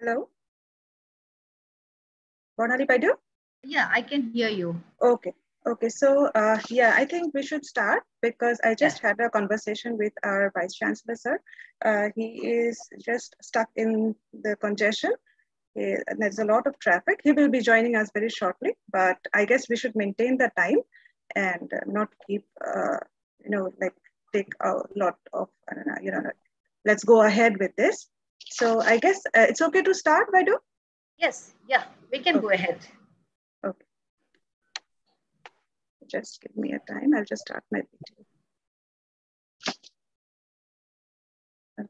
Hello? Bornali Baidu? Yeah, I can hear you. Okay. Okay, so yeah, I think we should start because I just had a conversation with our Vice Chancellor, sir. He is just stuck in the congestion. There's a lot of traffic. He will be joining us very shortly, but I guess we should maintain the time and not keep, you know, like take a lot of, I don't know, you know, let's go ahead with this. So I guess it's okay to start, Baidu? Yes, yeah, we can go ahead. Okay. Just give me a time. I'll just start my video. Okay.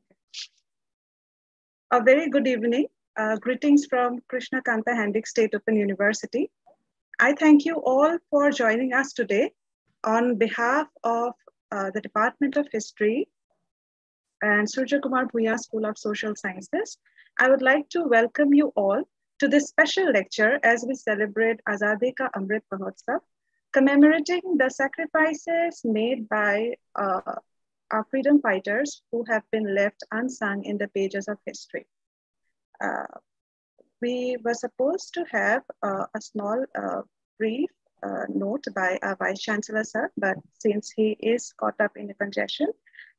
A very good evening. Greetings from Krishna Kanta Handiqui State Open University. I thank you all for joining us today on behalf of the Department of History and Surya Kumar Bhuyan School of Social Sciences. I would like to welcome you all to this special lecture as we celebrate Azadi Ka Amrit Mahotsav, commemorating the sacrifices made by our freedom fighters who have been left unsung in the pages of history. We were supposed to have a small brief note by our Vice Chancellor, sir, but since he is caught up in the congestion,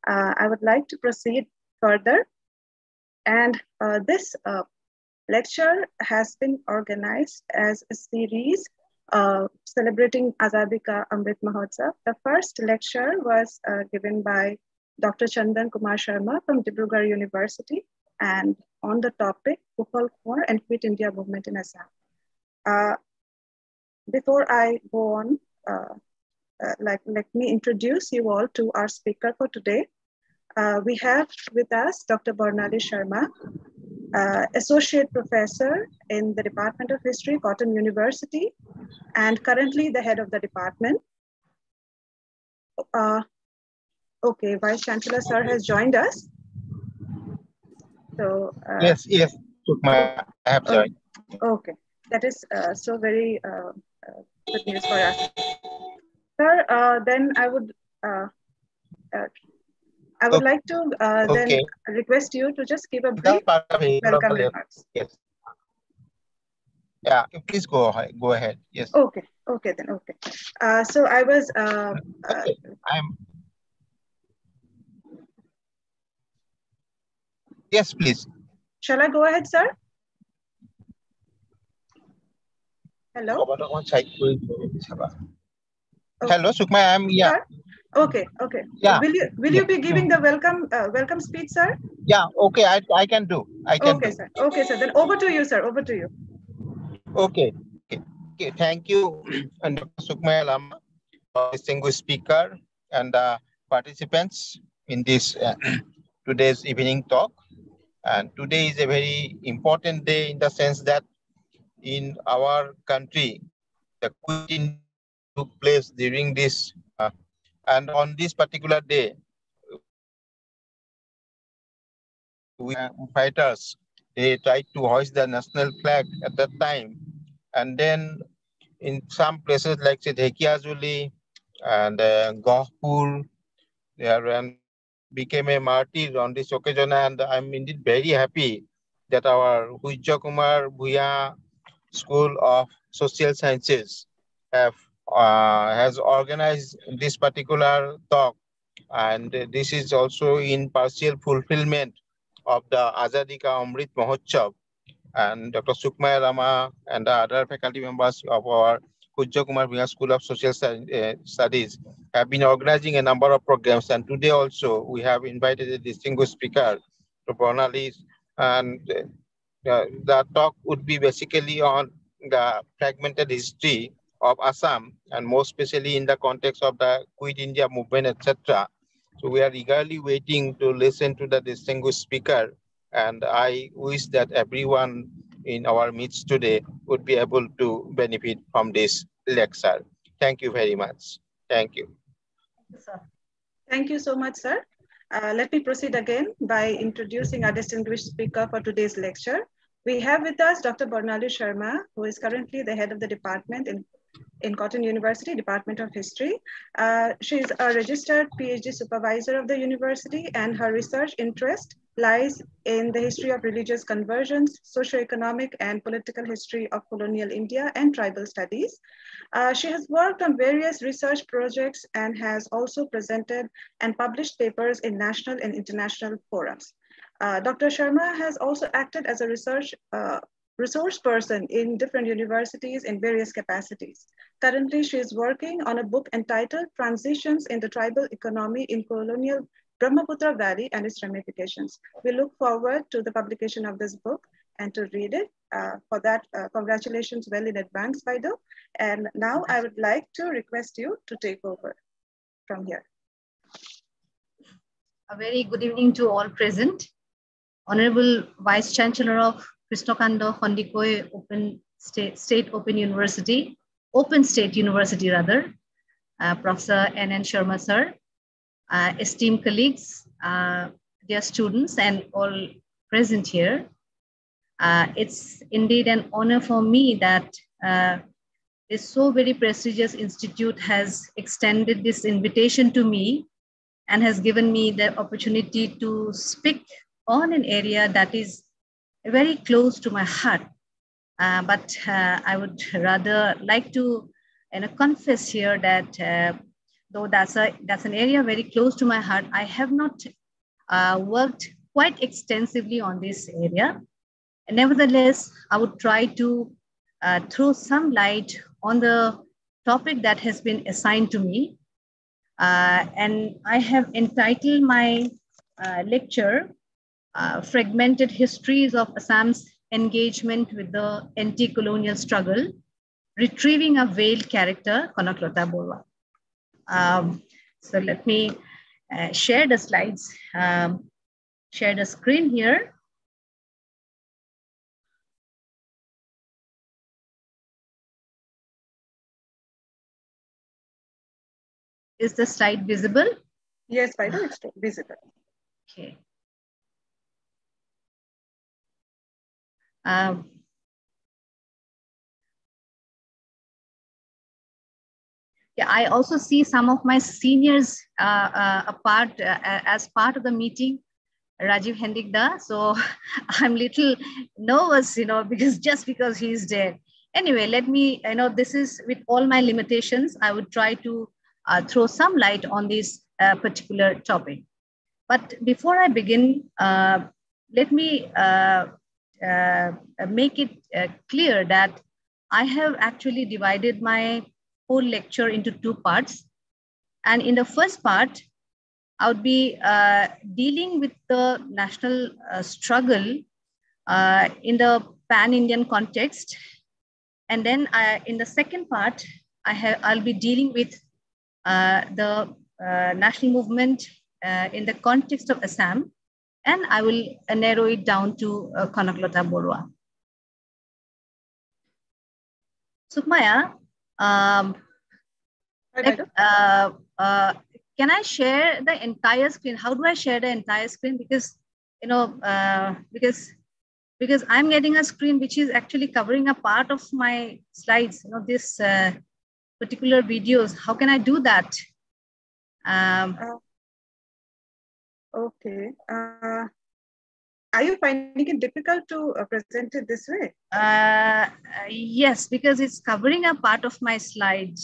I would like to proceed further. And this lecture has been organized as a series celebrating Azadi Ka Amrit Mahotsav. The first lecture was given by Dr. Chandan Kumar Sharma from Dibrugarh University and on the topic Uphal Khor and Quit India Movement in Assam. Before I go on, let me introduce you all to our speaker for today. We have with us Dr. Bornali Sarma, Associate Professor in the Department of History, Cotton University, and currently the head of the department. Okay, Vice Chancellor sir has joined us. So yes, I have joined. Okay, that is so very good news for us. Sir, then I would like to then request you to just give a brief welcome remarks. Yes. Yeah, please go ahead. Yes. Okay. Okay then. Okay. So I was. Okay. I'm. Yes, please. Shall I go ahead, sir? Hello. Hello, Sukhmaya. I'm yeah. Sir? Okay, okay. Yeah. Will you be giving the welcome speech, sir? Yeah. Okay, I can do. I can. Okay, sir. Okay, sir. Then over to you, sir. Over to you. Okay. Okay. Okay. Thank you, and Sukhmaya Lama, distinguished speaker, and participants in this today's evening talk. And today is a very important day in the sense that in our country, the Quit India took place during this. And on this particular day, we fighters, they tried to hoist the national flag at that time. And then in some places like Azuli and Gohpur, they became a martyr on this occasion. And I'm indeed very happy that our Surya Kumar Bhuyan School of Social Sciences has organized this particular talk, and this is also in partial fulfillment of the Azadi Ka Amrit Mahotsav. And Dr. Sukhmaya Lama and the other faculty members of our Surya Kumar Bhuyan School of Social Studies have been organizing a number of programs, and today also we have invited a distinguished speaker, Bornali, and the talk would be basically on the fragmented history of Assam, and more especially in the context of the Quit India Movement, etc. So we are eagerly waiting to listen to the distinguished speaker, and I wish that everyone in our midst today would be able to benefit from this lecture. Thank you very much. Thank you. Thank you, sir. Thank you so much, sir. Let me proceed again by introducing our distinguished speaker for today's lecture. We have with us Dr. Bornali Sarma, who is currently the head of the department in Cotton University, Department of History. She is a registered PhD supervisor of the university, and her research interest lies in the history of religious conversions, socio-economic and political history of colonial India, and tribal studies. She has worked on various research projects and has also presented and published papers in national and international forums. Dr. Sharma has also acted as a resource person in different universities in various capacities. Currently, she is working on a book entitled Transitions in the Tribal Economy in Colonial Brahmaputra Valley and its Ramifications. We look forward to the publication of this book and to read it. For that, congratulations well in advance, Vaidu. And now I would like to request you to take over from here. A very good evening to all present. Honorable Vice Chancellor of Krishna Kanta Handiqui State Open University, Professor N.N. Sharma sir, esteemed colleagues, dear students and all present here. It's indeed an honor for me that this so very prestigious institute has extended this invitation to me and has given me the opportunity to speak on an area that is very close to my heart, but I would rather like to confess here that though that's an area very close to my heart, I have not worked quite extensively on this area. And nevertheless, I would try to throw some light on the topic that has been assigned to me. And I have entitled my lecture, Fragmented Histories of Assam's Engagement with the Anti-Colonial Struggle, Retrieving a Veiled Character, Kanaklata Barua. So let me share the slides, share the screen here. Is the slide visible? Yes, Vaidu, it's visible. Okay. Yeah, I also see some of my seniors as part of the meeting, Rajiv Hendigda. So I'm little nervous, because because he's there. Anyway, let me, this is with all my limitations, I would try to throw some light on this particular topic. But before I begin, let me make it clear that I have actually divided my whole lecture into two parts. And in the first part, I would be dealing with the national struggle in the pan-Indian context. And then in the second part, I'll be dealing with the national movement in the context of Assam. And I will narrow it down to Kanaklata Barua. Sukhmaya, can I share the entire screen? How do I share the entire screen? Because because I'm getting a screen which is actually covering a part of my slides. This particular videos. How can I do that? Okay. Are you finding it difficult to present it this way? Yes, because it's covering a part of my slide.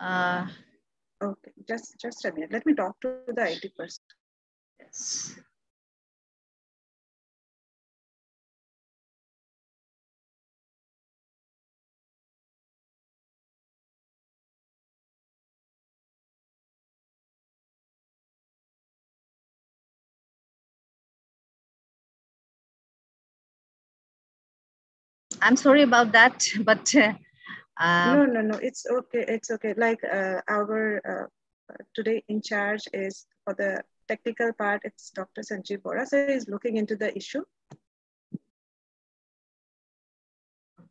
Okay, just a minute. Let me talk to the IT person. Yes. I'm sorry about that, but no, it's okay. It's okay. Like our today in charge is for the technical part. It's Dr. Sanjeev Bora, so he's looking into the issue.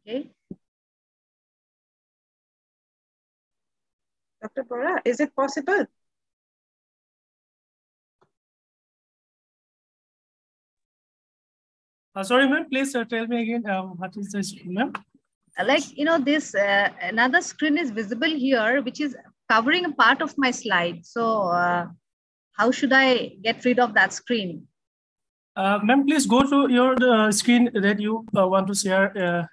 Okay. Dr. Bora, is it possible? Sorry, ma'am, please tell me again what is this, ma'am? This another screen is visible here, which is covering a part of my slide. So how should I get rid of that screen? Ma'am, please go to your screen that you want to share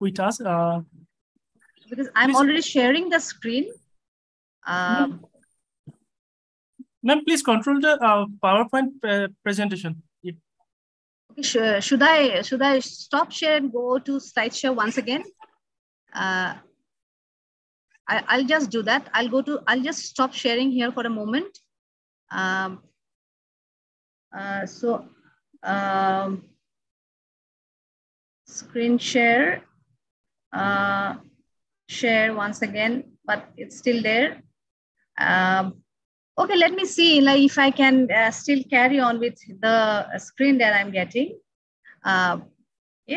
with us. Because I'm already sharing the screen. Ma'am, please control the PowerPoint presentation. Yeah. Okay, sure. Should I stop share and go to slideshow once again? I'll just do that. I'll just stop sharing here for a moment. Screen share, share once again, but it's still there. Okay, let me see like, if I can still carry on with the screen that I'm getting. Yeah,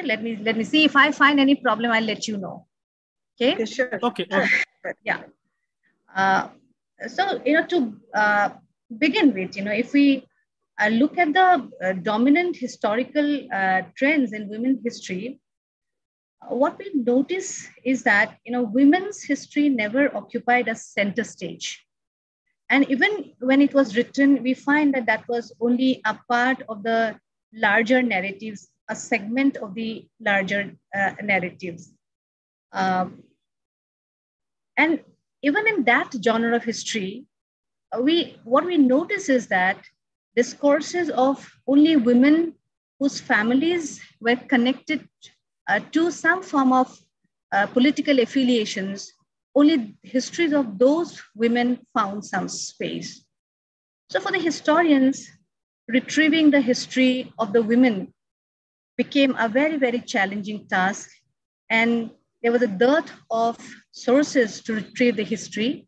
let me see if I find any problem. I'll let you know. Okay. Okay, sure. Okay. Yeah. So to begin with, if we look at the dominant historical trends in women's history, what we notice is that women's history never occupied a center stage, and even when it was written, we find that that was only a part of the larger narratives, a segment of the larger narratives, and even in that genre of history, what we notice is that discourses of only women whose families were connected to some form of political affiliations, only histories of those women found some space. So for the historians, retrieving the history of the women became a very, very challenging task. And there was a dearth of sources to retrieve the history.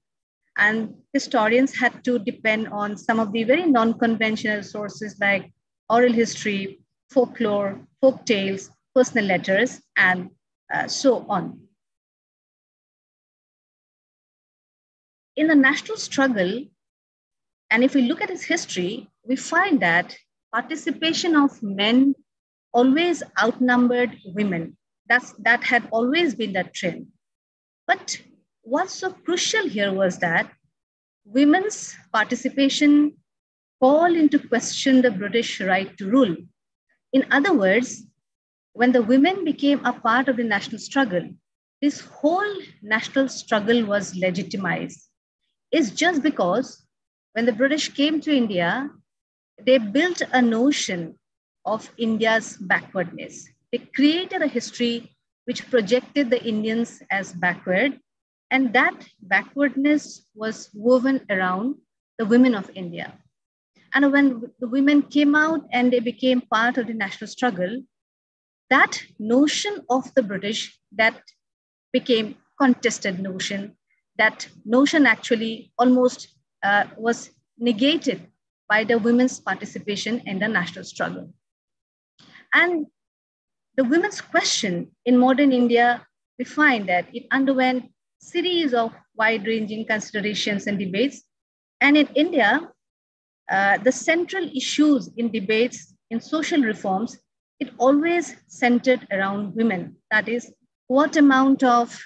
And historians had to depend on some of the very non-conventional sources like oral history, folklore, folk tales, personal letters, and so on. In the national struggle, and if we look at its history, we find that participation of men always outnumbered women. That had always been the trend. But what's so crucial here was that women's participation called into question the British right to rule. In other words, when the women became a part of the national struggle, this whole national struggle was legitimized. It's just because when the British came to India, they built a notion of India's backwardness. They created a history which projected the Indians as backward. And that backwardness was woven around the women of India. And when the women came out and they became part of the national struggle, that notion of the British, that became contested notion, that notion actually almost was negated by the women's participation in the national struggle. And the women's question in modern India, we find that it underwent series of wide-ranging considerations and debates. And in India, the central issues in debates in social reforms, it always centered around women. That is, what amount of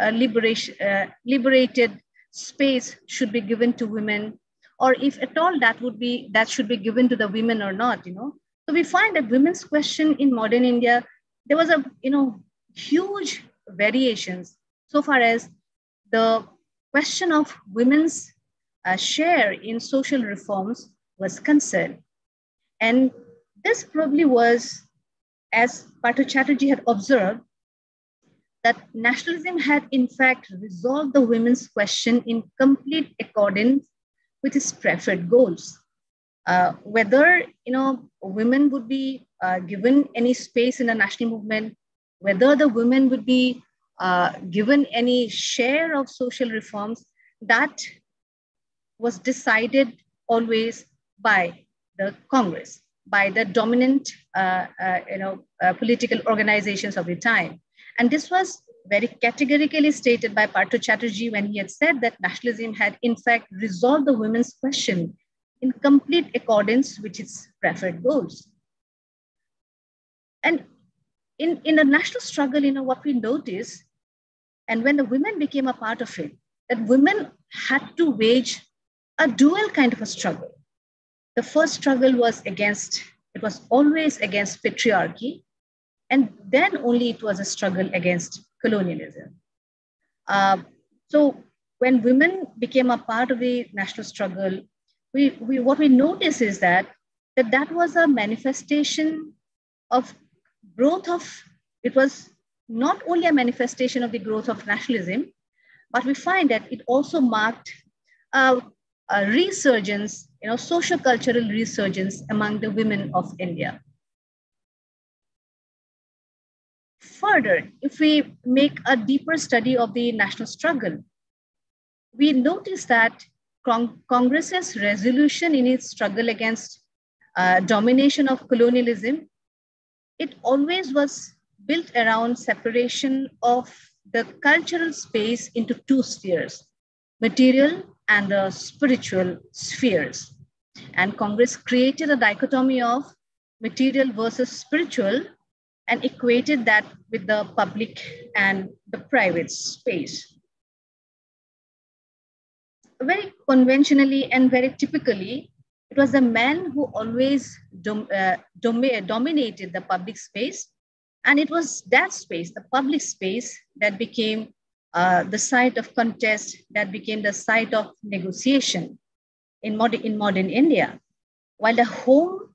liberated space should be given to women, or if at all that should be given to the women or not. So we find that women's question in modern India, there was a huge variations. So far as the question of women's share in social reforms was concerned. And this probably was, as Partha Chatterjee had observed, that nationalism had in fact resolved the women's question in complete accordance with its preferred goals. Whether women would be given any space in the national movement, whether the women would be given any share of social reforms, that was decided always by the Congress, by the dominant political organizations of the time. And this was very categorically stated by Partha Chatterjee when he had said that nationalism had in fact resolved the women's question in complete accordance with its preferred goals. And in the national struggle, what we notice, and when the women became a part of it, that women had to wage a dual kind of a struggle. The first struggle was against It was always against patriarchy, and then only it was a struggle against colonialism. So when women became a part of the national struggle, what we notice is that was a manifestation of growth of, it was not only a manifestation of the growth of nationalism, but we find that it also marked a resurgence, socio-cultural resurgence among the women of India. Further, if we make a deeper study of the national struggle, we notice that Congress's resolution in its struggle against domination of colonialism, it always was built around separation of the cultural space into two spheres, material and the spiritual spheres. And Congress created a dichotomy of material versus spiritual and equated that with the public and the private space. Very conventionally and very typically, it was the man who always dominated the public space. And it was that space, the public space, that became the site of contest, that became the site of negotiation in modern India. While the home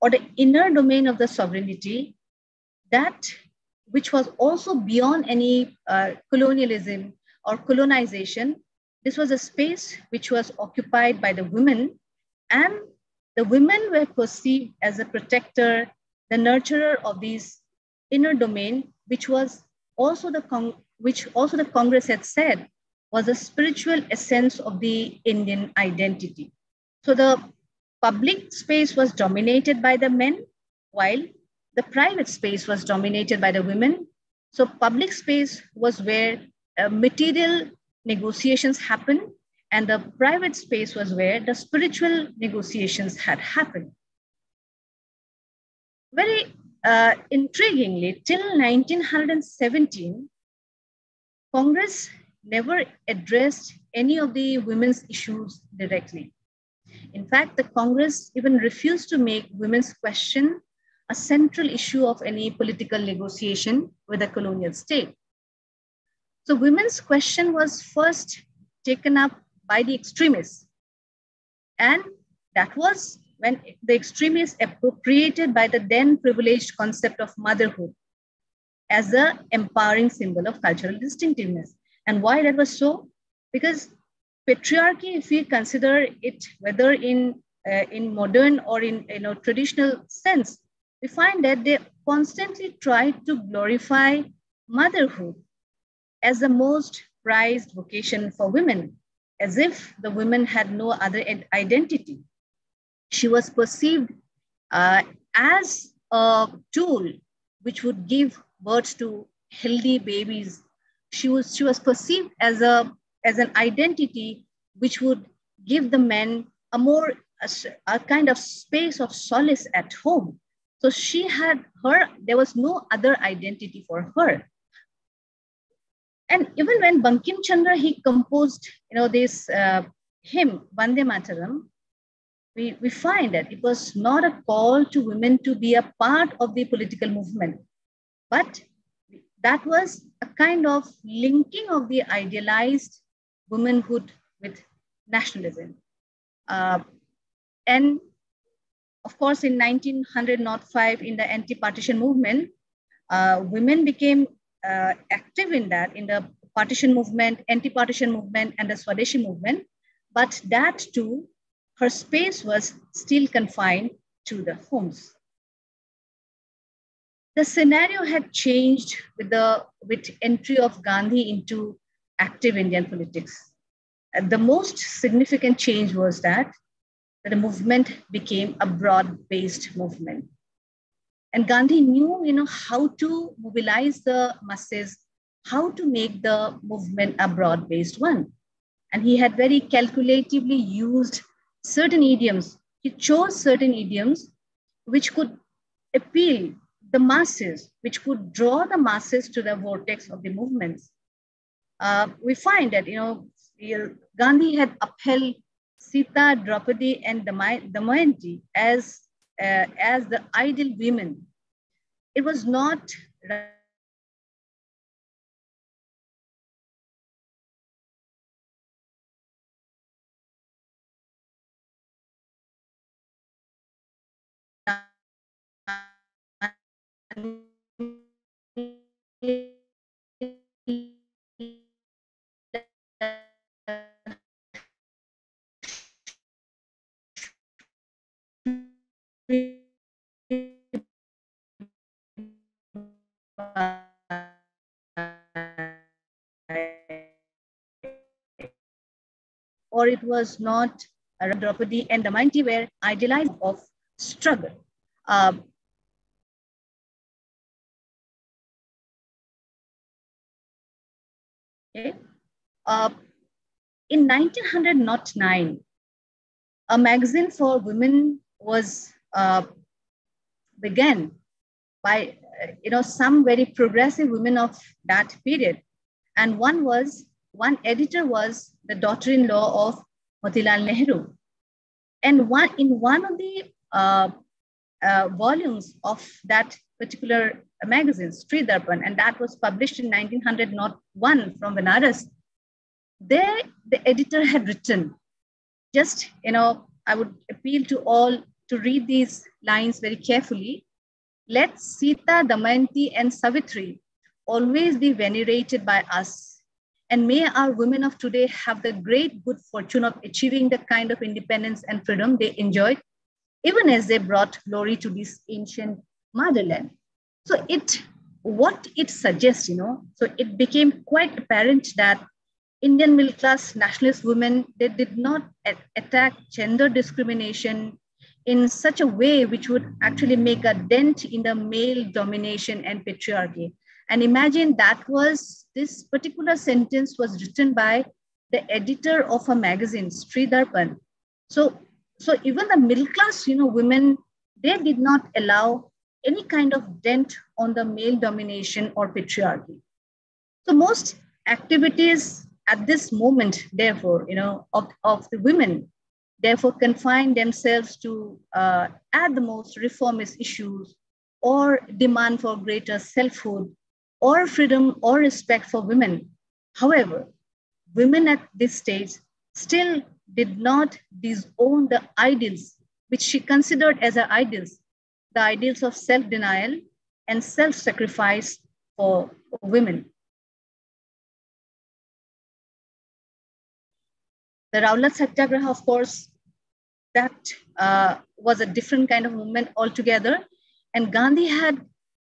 or the inner domain of the sovereignty, that which was also beyond any colonialism or colonization, this was a space which was occupied by the women, and the women were perceived as a protector, the nurturer of these inner domain, which was also the Congress had said was the spiritual essence of the Indian identity. So the public space was dominated by the men, while the private space was dominated by the women. So public space was where material negotiations happened, and the private space was where the spiritual negotiations had happened. Very intriguingly, till 1917, Congress never addressed any of the women's issues directly. In fact, the Congress even refused to make women's question a central issue of any political negotiation with the colonial state. So women's question was first taken up by the extremists. And that was when the extremists appropriated by the then privileged concept of motherhood as the empowering symbol of cultural distinctiveness. And why that was so? Because patriarchy, if we consider it, whether in modern or in traditional sense, we find that they constantly try to glorify motherhood as the most prized vocation for women, as if the women had no other identity. She was perceived as a tool which would give birth to healthy babies. She was perceived as an identity which would give the men a kind of space of solace at home. So there was no other identity for her. And even when Bankim Chandra, he composed this hymn, Vande Mataram, we find that it was not a call to women to be a part of the political movement, but that was a kind of linking of the idealized womanhood with nationalism. And of course, in 1905, in the anti-partition movement, women became active in the partition movement, anti-partition movement, and the Swadeshi movement, but that too, her space was still confined to the homes. The scenario had changed with entry of Gandhi into active Indian politics. The most significant change was that the movement became a broad-based movement. And Gandhi knew, how to mobilize the masses, how to make the movement a broad-based one. And he had very calculatively used certain idioms. He chose certain idioms which could appeal the masses, which could draw the masses to the vortex of the movements. We find that, Gandhi had upheld Sita, Draupadi, and Damayanti as as the ideal women. It was not or it was not Draupadi and Damayanti were idealized of struggle. In 1909, a magazine for women was began by some very progressive women of that period, and one editor was the daughter-in-law of Motilal Nehru, and in one of the volumes of that particular magazine, Sridharpan, and that was published in 1901 from Banaras. There, the editor had written, just, I would appeal to all to read these lines very carefully. Let Sita, Damayanti, and Savitri always be venerated by us, and may our women of today have the great good fortune of achieving the kind of independence and freedom they enjoyed, even as they brought glory to this ancient motherland. So what it suggests, so it became quite apparent that Indian middle class nationalist women, they did not attack gender discrimination in such a way which would actually make a dent in the male domination and patriarchy. And imagine that was, this particular sentence was written by the editor of a magazine, Sridharpan. So even the middle class, women, they did not allow any kind of dent on the male domination or patriarchy. So most activities at this moment, therefore, of the women, therefore confined themselves to, at the most, reformist issues or demand for greater selfhood or freedom or respect for women. However, women at this stage still did not disown the ideals which she considered as her ideals, the ideals of self-denial and self-sacrifice for women. The Rowlatt Satyagraha, of course, that was a different kind of movement altogether, and Gandhi had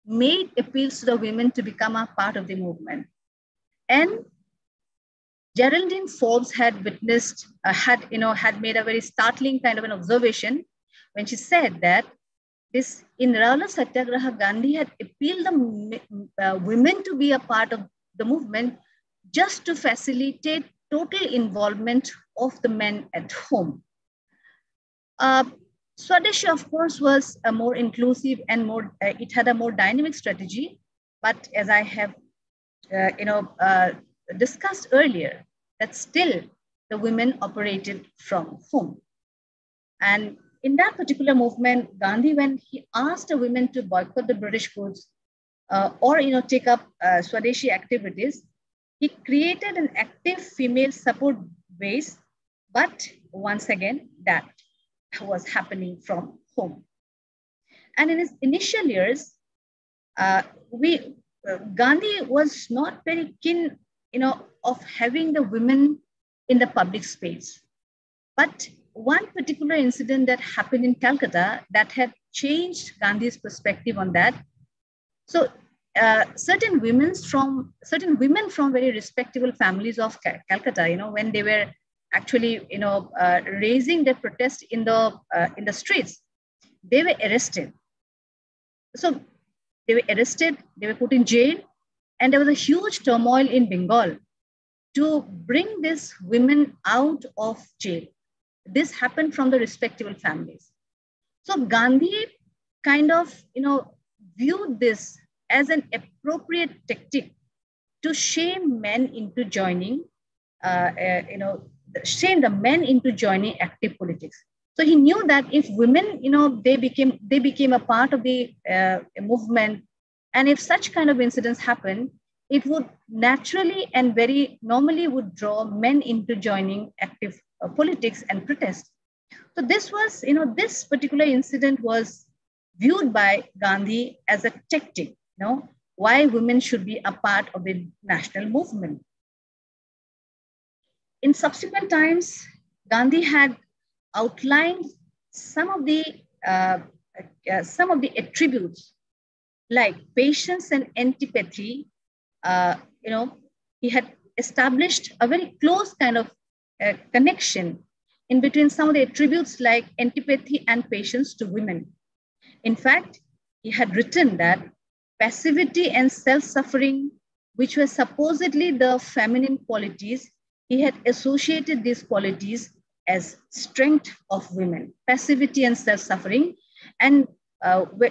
made appeals to the women to become a part of the movement. And Geraldine Forbes had witnessed, had made a very startling kind of an observation when she said that this, in Rowlatt Satyagraha, Gandhi had appealed the women to be a part of the movement just to facilitate total involvement of the men at home. Swadeshi, of course, was a more inclusive and more, it had a more dynamic strategy, but as I have, discussed earlier, that still the women operated from home. And in that particular movement, Gandhi, when he asked the women to boycott the British goods or take up Swadeshi activities, he created an active female support base, but once again, that was happening from home. And in his initial years, Gandhi was not very keen of having the women in the public space. But one particular incident that happened in Calcutta that had changed Gandhi's perspective on that. So certain women from very respectable families of Calcutta, when they were actually, raising their protest in the streets, they were arrested. So they were arrested, they were put in jail, and there was a huge turmoil in Bengal to bring these women out of jail. This happened from the respectable families. So Gandhi kind of, viewed this as an appropriate tactic to shame men into joining, shame the men into joining active politics. So he knew that if women, they became a part of the movement, and if such kind of incidents happen, it would naturally and very normally would draw men into joining active politics and protest. So this was, this particular incident was viewed by Gandhi as a tactic, why women should be a part of the national movement. In subsequent times, Gandhi had outlined some of the attributes like patience and antipathy. He had established a very close kind of connection in between some of the attributes like antipathy and patience to women. In fact, he had written that passivity and self-suffering, which were supposedly the feminine qualities, he had associated these qualities as strength of women, passivity and self-suffering. And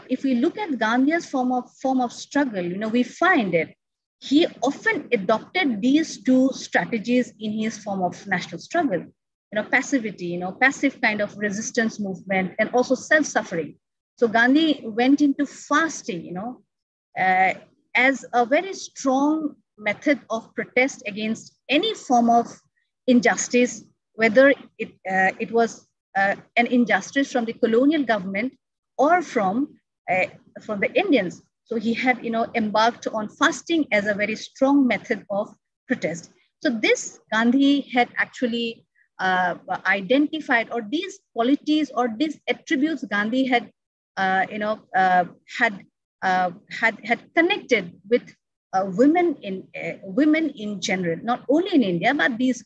if we look at Gandhi's form of struggle, we find it. He often adopted these two strategies in his form of national struggle, passivity, passive kind of resistance movement, and also self-suffering. So Gandhi went into fasting, as a very strong method of protest against any form of injustice, whether it was an injustice from the colonial government or from the Indians. So he had, embarked on fasting as a very strong method of protest. So this Gandhi had actually identified, or these qualities or these attributes Gandhi had, had connected with women in general, not only in India, but these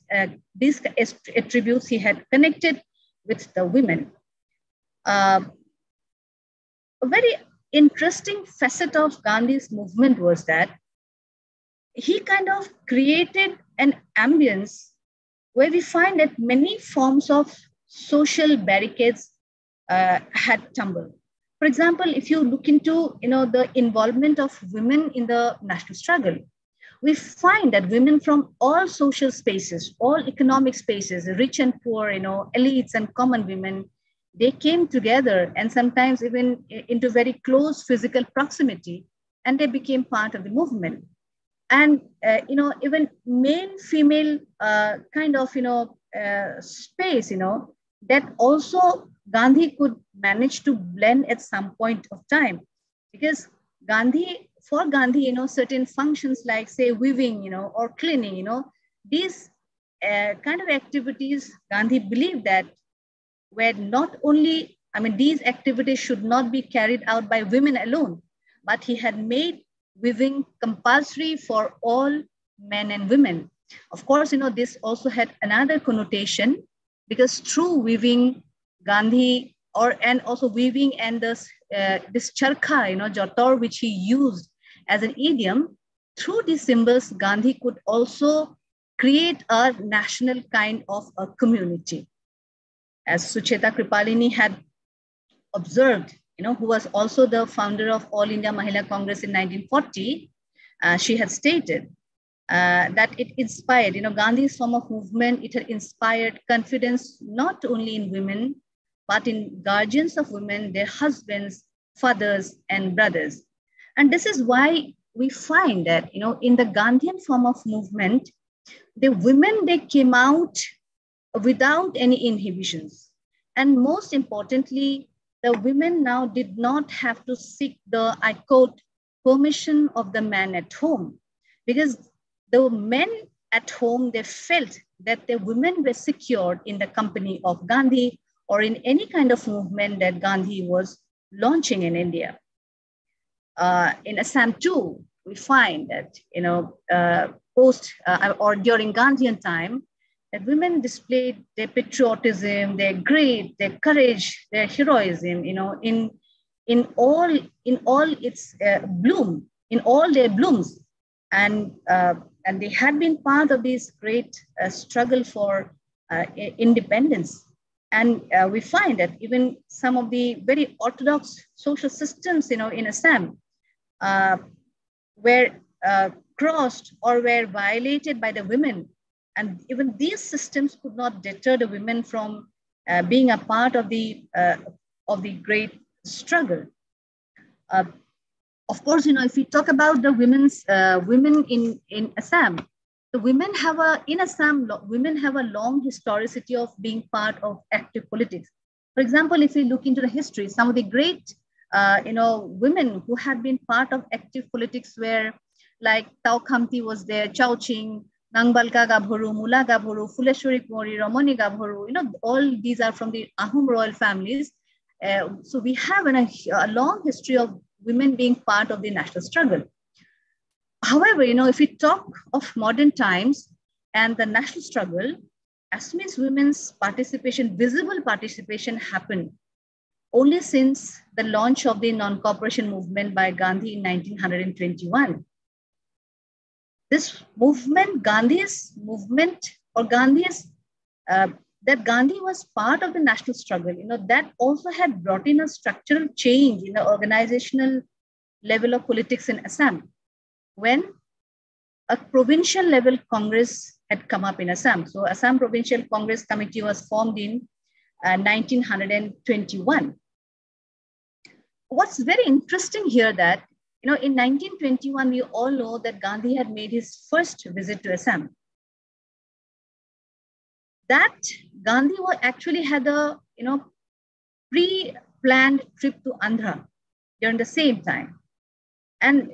attributes he had connected with the women. A very interesting facet of Gandhi's movement was that he kind of created an ambience where we find that many forms of social barricades had tumbled. For example, if you look into the involvement of women in the national struggle, we find that women from all social spaces, all economic spaces, rich and poor, elites and common women, they came together and sometimes even into very close physical proximity, and they became part of the movement. And, even male, female kind of, space, that also Gandhi could manage to blend at some point of time, because for Gandhi, certain functions like say weaving, or cleaning, these kind of activities, Gandhi believed that where not only, these activities should not be carried out by women alone, but he had made weaving compulsory for all men and women. Of course, this also had another connotation, because through weaving, Gandhi, and also weaving and this charkha, jator, which he used as an idiom, through these symbols, Gandhi could also create a national kind of a community. As Sucheta Kripalini had observed, who was also the founder of All India Mahila Congress in 1940, she had stated that it inspired, Gandhi's form of movement, it had inspired confidence not only in women, but in guardians of women, their husbands, fathers, and brothers. And this is why we find that, in the Gandhian form of movement, the women, they came out without any inhibitions. And most importantly, the women now did not have to seek the, I quote, permission of the man at home, because the men at home, they felt that the women were secured in the company of Gandhi or in any kind of movement that Gandhi was launching in India. In Assam too, we find that, during Gandhian time, that women displayed their patriotism, their grit, their courage, their heroism, in all its bloom, in all their blooms, and they had been part of this great struggle for independence. And we find that even some of the very orthodox social systems, in Assam, were crossed or were violated by the women. And even these systems could not deter the women from being a part of the great struggle. Of course, you know, if we talk about the women's women in Assam, the women have a in Assam women have a long historicity of being part of active politics. For example, if we look into the history, some of the great women who have been part of active politics were like Tao Khamti was there, Chao Ching, Nangbalka Gabhoru, Mula Gabhoru, Fuleshwari Kumari, Ramani Gabhoru. You know, all these are from the Ahom royal families. So we have a long history of women being part of the national struggle. However, you know, if we talk of modern times and the national struggle, Assamese women's participation, visible participation happened only since the launch of the non-cooperation movement by Gandhi in 1921. This movement, Gandhi's movement, or Gandhi's, that Gandhi was part of the national struggle, you know, that also had brought in a structural change in the organizational level of politics in Assam, when a provincial level Congress had come up in Assam. So Assam Provincial Congress Committee was formed in 1921. What's very interesting here that, you know, in 1921, we all know that Gandhi had made his first visit to Assam. That Gandhi actually had a, you know, pre-planned trip to Andhra during the same time. And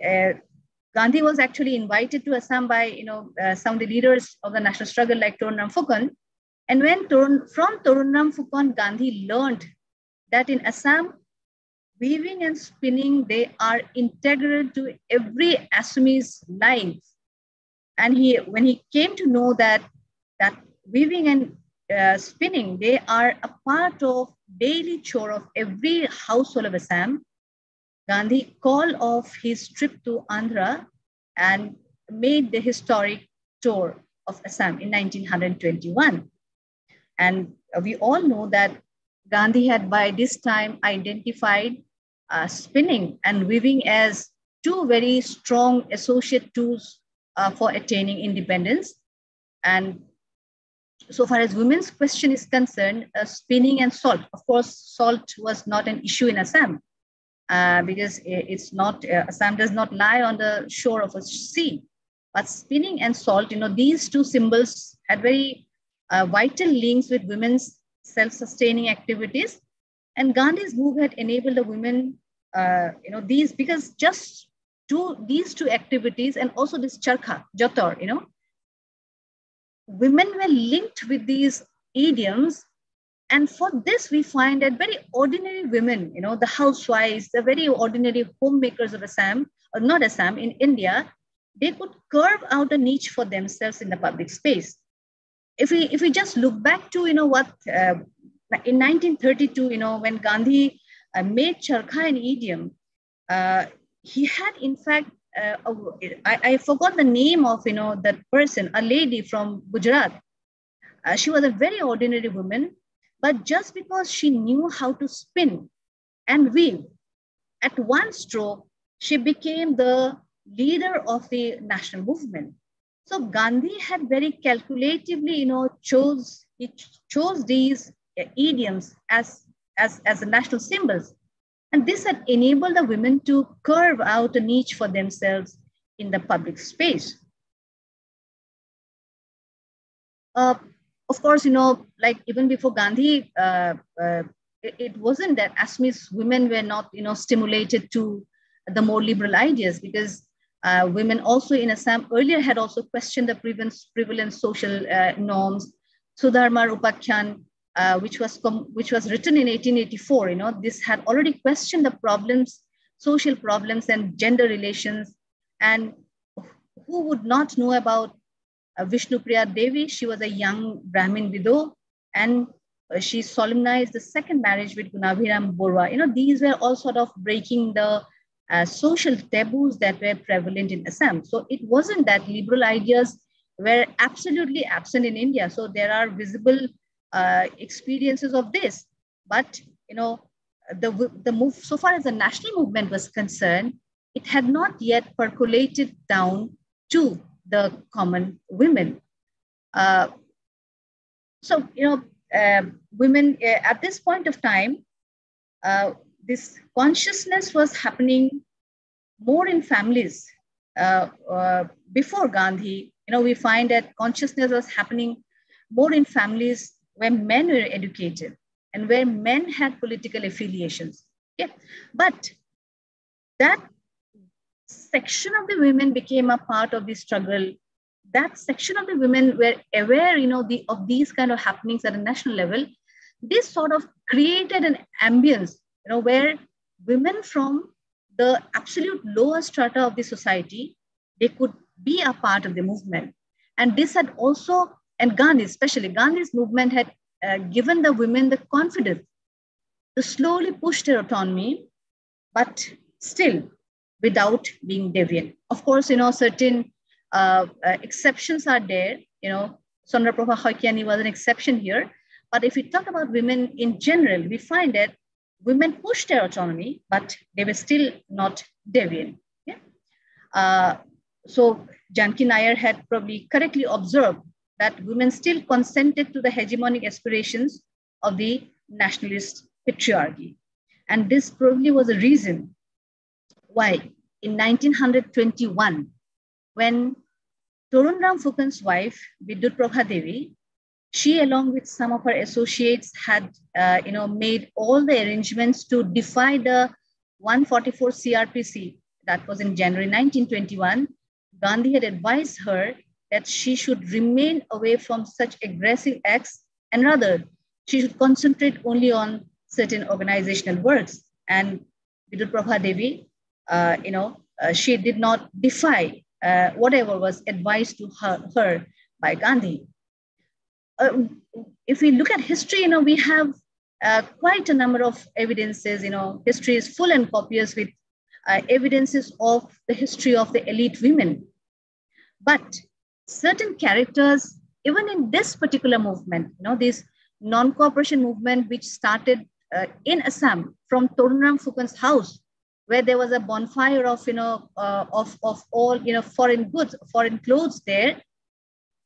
Gandhi was actually invited to Assam by, you know, some of the leaders of the national struggle like Tarun Ram Phukan. And when Tarun Ram Phukan, Gandhi learned that in Assam, weaving and spinning, they are integral to every Assamese life. And when he came to know that weaving and spinning, they are a part of daily chore of every household of Assam, Gandhi called off his trip to Andhra and made the historic tour of Assam in 1921. And we all know that Gandhi had by this time identified spinning and weaving as two very strong associate tools for attaining independence. And so far as women's question is concerned, spinning and salt, of course, salt was not an issue in Assam because it's not, Assam does not lie on the shore of a sea, but spinning and salt, you know, these two symbols had very vital links with women's self-sustaining activities. And Gandhi's move had enabled the women, because just these two activities and also this charkha, jator, you know, women were linked with these idioms. And for this, we find that very ordinary women, you know, the housewives, the very ordinary homemakers of Assam, or not Assam, in India, they could carve out a niche for themselves in the public space. If we just look back to, you know, what in 1932, you know, when Gandhi made charkha an idiom, he had in fact, I forgot the name of, you know, that person, a lady from Gujarat. She was a very ordinary woman, but just because she knew how to spin and weave, at one stroke, she became the leader of the national movement. So Gandhi had very calculatively, you know, chose these idioms as the national symbols. And this had enabled the women to carve out a niche for themselves in the public space. Of course, you know, like even before Gandhi, it wasn't that Assamese women were not, you know, stimulated to the more liberal ideas, because women also in Assam earlier had also questioned the prevalent social norms. Sudharma Upakhyan, which was written in 1884, you know, this had already questioned the problems, social problems and gender relations. And who would not know about Vishnupriya Devi? She was a young Brahmin widow, and she solemnized the second marriage with Gunabhiram Borwa. You know, these were all sort of breaking the social taboos that were prevalent in Assam. So it wasn't that liberal ideas were absolutely absent in India. So there are visible experiences of this, but you know, the move, so far as the national movement was concerned, it had not yet percolated down to the common women. So you know, women at this point of time, this consciousness was happening more in families. Before Gandhi, we find that consciousness was happening more in families where men were educated and where men had political affiliations. Okay? But that section of the women became a part of the struggle. That section of the women were aware, of these kind of happenings at a national level. This sort of created an ambience, where women from the absolute lower strata of the society, they could be a part of the movement. And this had also, and Gandhi especially, Gandhi's movement had given the women the confidence to slowly push their autonomy, but still without being deviant. Of course, certain exceptions are there. Chandraprabha Saikiani was an exception here. But if we talk about women in general, we find that women pushed their autonomy, but they were still not deviant. Yeah? So Janki Nair had probably correctly observed that women still consented to the hegemonic aspirations of the nationalist patriarchy. And this probably was a reason why in 1921, when Tarun Ram Phukan's wife, Vidur Prabha Devi, she, along with some of her associates, had made all the arrangements to defy the 144 CRPC. That was in January 1921. Gandhi had advised her that she should remain away from such aggressive acts, and rather she should concentrate only on certain organizational works. And Vidur Prabha Devi, she did not defy whatever was advised to her by Gandhi. If we look at history, we have quite a number of evidences. History is full and copious with evidences of the history of the elite women. But certain characters, even in this particular movement, this non-cooperation movement, which started in Assam from Tarun Ram Phukan's house, where there was a bonfire of, all, foreign goods, foreign clothes there.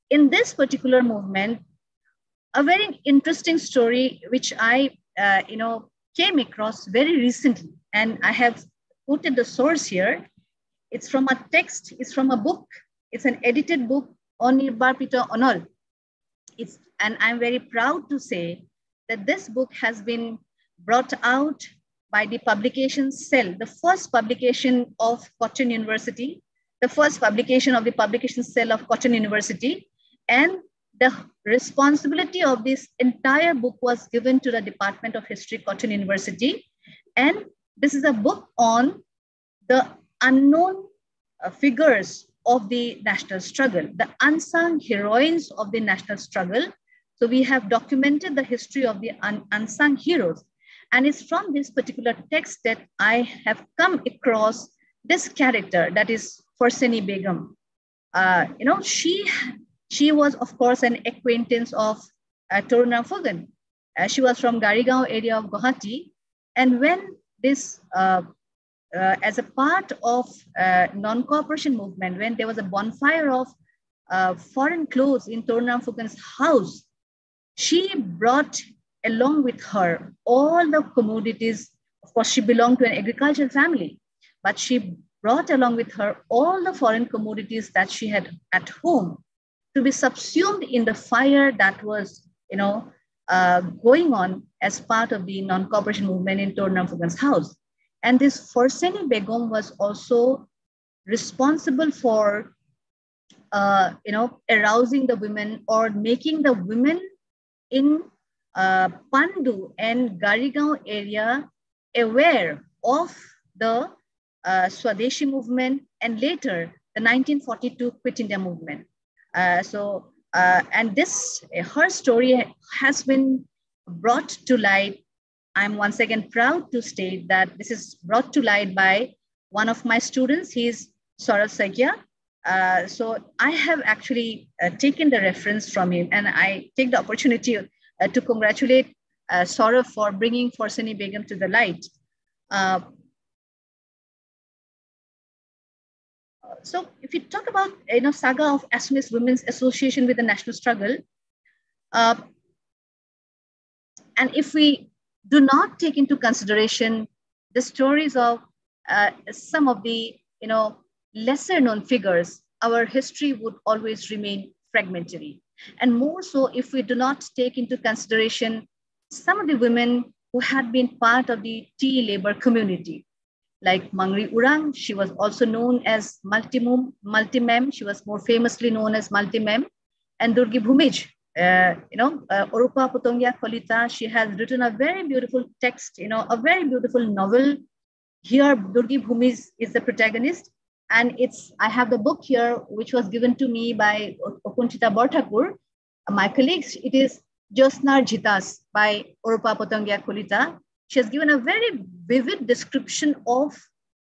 In this particular movement, a very interesting story, which I, came across very recently, and I have quoted the source here. It's from a text, it's from a book, it's an edited book, Onirbar Pita Onol. It's, and I'm very proud to say that this book has been brought out by the publication cell, the first publication of Cotton University, the first publication of the publication cell of Cotton University, and the responsibility of this entire book was given to the Department of History, Cotton University. And this is a book on the unknown figures of the national struggle, the unsung heroines of the national struggle. So we have documented the history of the unsung heroes. And it's from this particular text that I have come across this character, that is Forseni Begum. She was, of course, an acquaintance of Tarun Ram Phukan. She was from Garigao area of Guwahati. And when this, as a part of non-cooperation movement, when there was a bonfire of foreign clothes in Tarun Ram Phukan's house, she brought along with her all the commodities. Of course, she belonged to an agricultural family, but she brought along with her all the foreign commodities that she had at home, to be subsumed in the fire that was, going on as part of the non-cooperation movement in Tarun Ram Phukan's house. And this Forseni Begum was also responsible for, arousing the women, or making the women in Pandu and Garigao area aware of the Swadeshi movement, and later the 1942 Quit India Movement. And this, her story has been brought to light. I'm once again proud to state that this is brought to light by one of my students. He's Saurav Saikya. So I have actually taken the reference from him, and I take the opportunity to congratulate Saurav for bringing Forseni Begum to the light. So if you talk about, saga of Assamese women's association with the national struggle, And if we do not take into consideration the stories of some of the, lesser known figures, our history would always remain fragmentary. And more so if we do not take into consideration some of the women who had been part of the tea labor community, like Mangri Orang. She was also known as Multimem. She was more famously known as Multimem. And Durgi Bhumijh, Arupa Patangia Kalita. She has written a very beautiful text, a very beautiful novel. Here, Durgi Bhumijh is the protagonist. And I have the book here, which was given to me by Okuntita Barthakur, my colleagues. It is Josnar Jitas by Arupa Patangia Kalita. She has given a very vivid description of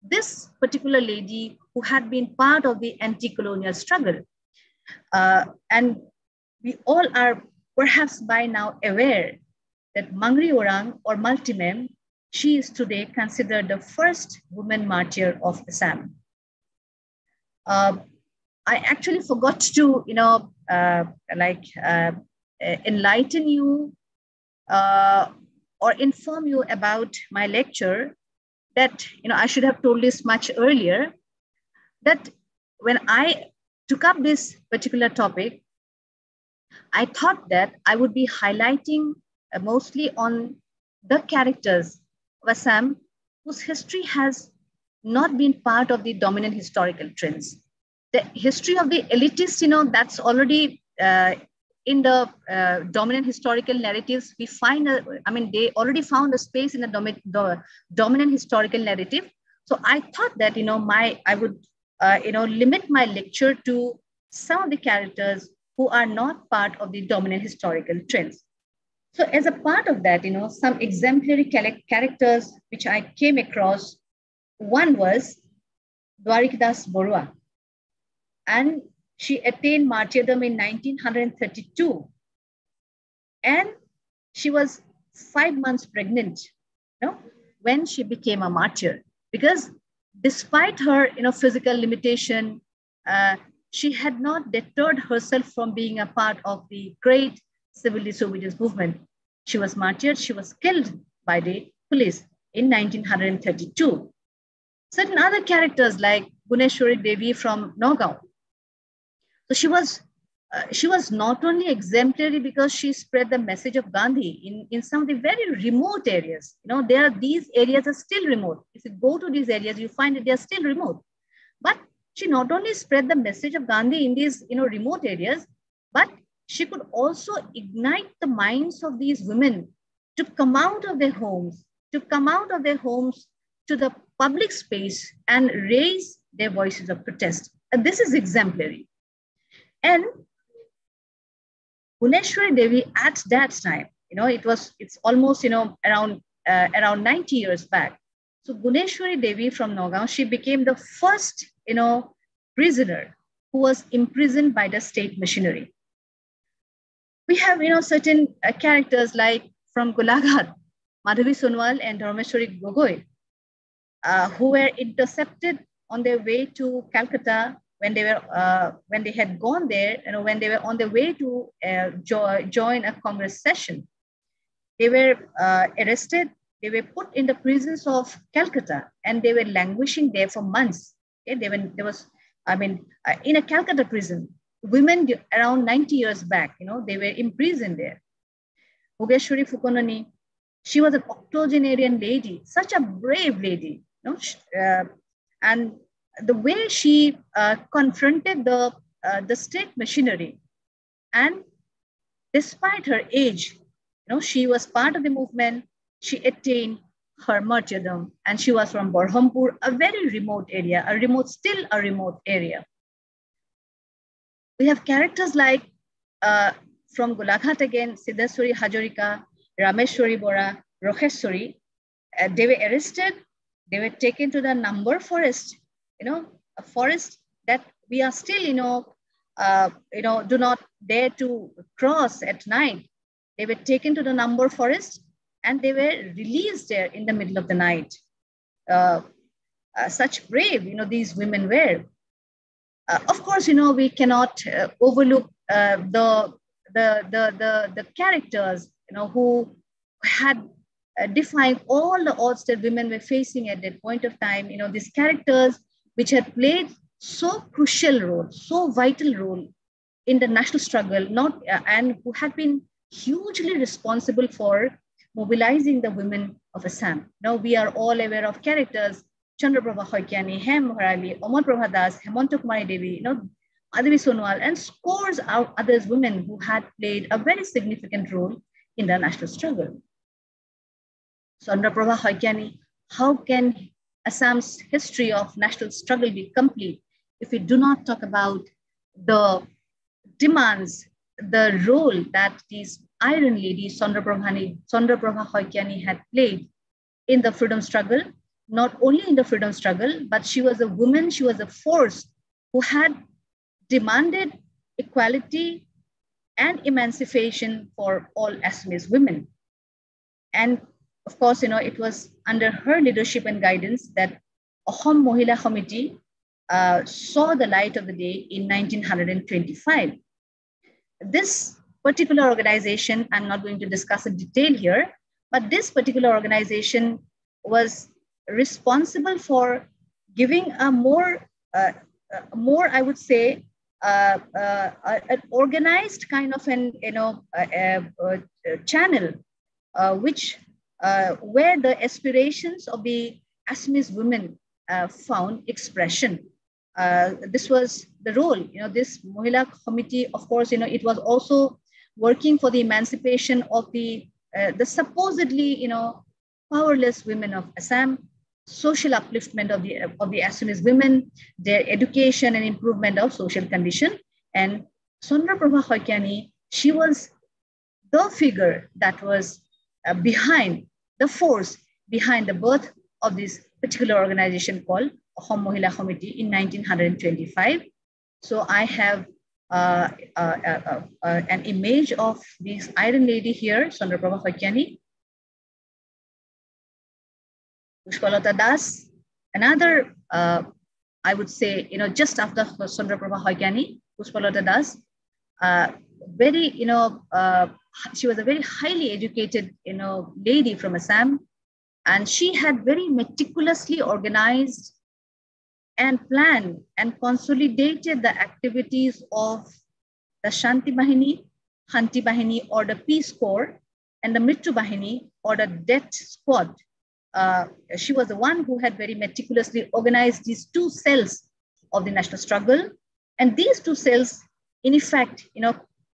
this particular lady who had been part of the anti-colonial struggle. And we all are perhaps by now aware that Mangri Orang or Multimem, she is today considered the first woman martyr of Assam. I actually forgot to, enlighten you or inform you about my lecture that, I should have told this much earlier, that when I took up this particular topic, I thought that I would be highlighting mostly on the characters of Assam whose history has not been part of the dominant historical trends. The history of the elitists, that's already in the dominant historical narratives. We find, they already found a space in the dominant historical narrative. So I thought that, I would, limit my lecture to some of the characters who are not part of the dominant historical trends. So as a part of that, some exemplary characters which I came across. One was Dwarikidas Borua, and she attained martyrdom in 1932, and she was 5 months pregnant, when she became a martyr, because despite her, physical limitation, she had not deterred herself from being a part of the great civil disobedience movement. She was martyred. She was killed by the police in 1932. Certain other characters like Guneshwari Devi from Nogau. So she was not only exemplary because she spread the message of Gandhi in some of the very remote areas. These areas are still remote. If you go to these areas, you find that they are still remote. But she not only spread the message of Gandhi in these remote areas, but she could also ignite the minds of these women to come out of their homes, to the public space and raise their voices of protest. And this is exemplary. And Guneshwari Devi at that time, it's almost, around 90 years back. So Guneshwari Devi from Nogau, she became the first, prisoner who was imprisoned by the state machinery. We have, certain characters like from Golaghat, Madhavi Sonwal and Dharmeshwari Gogoi, who were intercepted on their way to Calcutta when they were on their way to join a Congress session. They were arrested, they were put in the prisons of Calcutta, and they were languishing there for months. Okay? In a Calcutta prison, women around 90 years back, they were imprisoned there. Bhogeshwari Fukonani, she was an octogenarian lady, such a brave lady. And the way she confronted the state machinery, and despite her age, she was part of the movement. She attained her martyrdom, and she was from Berhampur, a very remote area, still a remote area. We have characters like from Golaghat again, Siddhaswari Hajorika, Rameshwari Bora, Rokheshwari. They were arrested. They were taken to the Nambar forest, a forest that we are still, do not dare to cross at night. They were taken to the Nambar forest and they were released there in the middle of the night. Such brave, these women were. Of course, we cannot overlook the characters, who had defined all the odds that women were facing at that point of time. You know, these characters which had played so crucial role, so vital role in the national struggle, and who had been hugely responsible for mobilizing the women of Assam. Now we are all aware of characters, Chandraprabha Saikiani, Hem Harali, Omar Prabha Das, Hemanta Kumari Devi, you know, Adavi Sonwal, and scores of others women who had played a very significant role in the national struggle. Chandraprabha Saikiani, how can Assam's history of national struggle be complete if we do not talk about the demands, the role that these iron ladies, Chandraprabha Saikiani, had played in the freedom struggle? Not only in the freedom struggle, but she was a woman, she was a force who had demanded equality and emancipation for all Assamese women. And of course, you know, it was under her leadership and guidance that Assam Mohila Committee saw the light of the day in 1925. This particular organization, I'm not going to discuss in detail here, but this particular organization was responsible for giving a more, I would say, an organized kind of an, you know, channel, where the aspirations of the Assamese women found expression. This was the role, you know, this Mohila Committee, of course, you know, it was also working for the emancipation of the supposedly, you know, powerless women of Assam, social upliftment of the Assamese women, their education and improvement of social condition. And Chandraprabha Saikiani, she was the figure that was behind, the force behind the birth of this particular organization called Assam Mohila Committee in 1925. So I have an image of this iron lady here, Chandraprabha Saikiani. Pushkalata Das, another, I would say, you know, just after Chandraprabha Saikiani, Pushkalata Das, very, you know, she was a very highly educated, you know, lady from Assam, and she had very meticulously organized and planned and consolidated the activities of the Shanti Bahini, Hanti Bahini, or the Peace Corps, and the Mrityu Bahini, or the Death Squad. She was the one who had very meticulously organized these two cells of the national struggle. And these two cells, in effect, you know,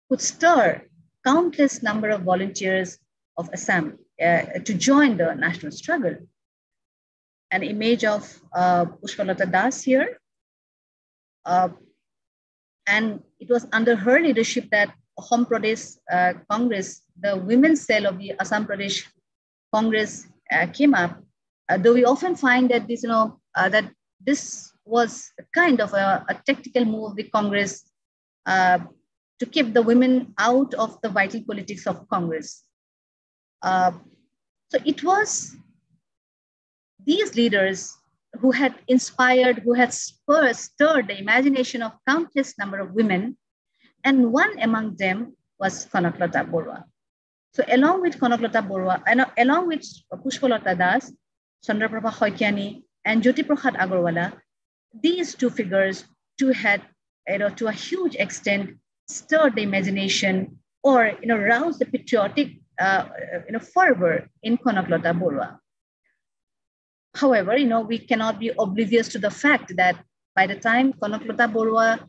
could stir countless number of volunteers of Assam to join the national struggle. An image of Pushkalata Das here. And it was under her leadership that Assam Pradesh Congress, the women's cell of the Assam Pradesh Congress, came up, though we often find that this, you know, that this was a kind of a tactical move of the Congress to keep the women out of the vital politics of Congress. So it was these leaders who had inspired, who had stirred the imagination of countless number of women, and one among them was Kanaklata Barua. So along with Kanaklata Barua, and along with Pushkalata Das, Chandraprabha Saikiani, and Jyoti Prasad Agarwala, these two figures too had, you know, to a huge extent stirred the imagination, or, you know, roused the patriotic, you know, fervor in Kanaklata Barua. However, you know, we cannot be oblivious to the fact that by the time Kanaklata Barua,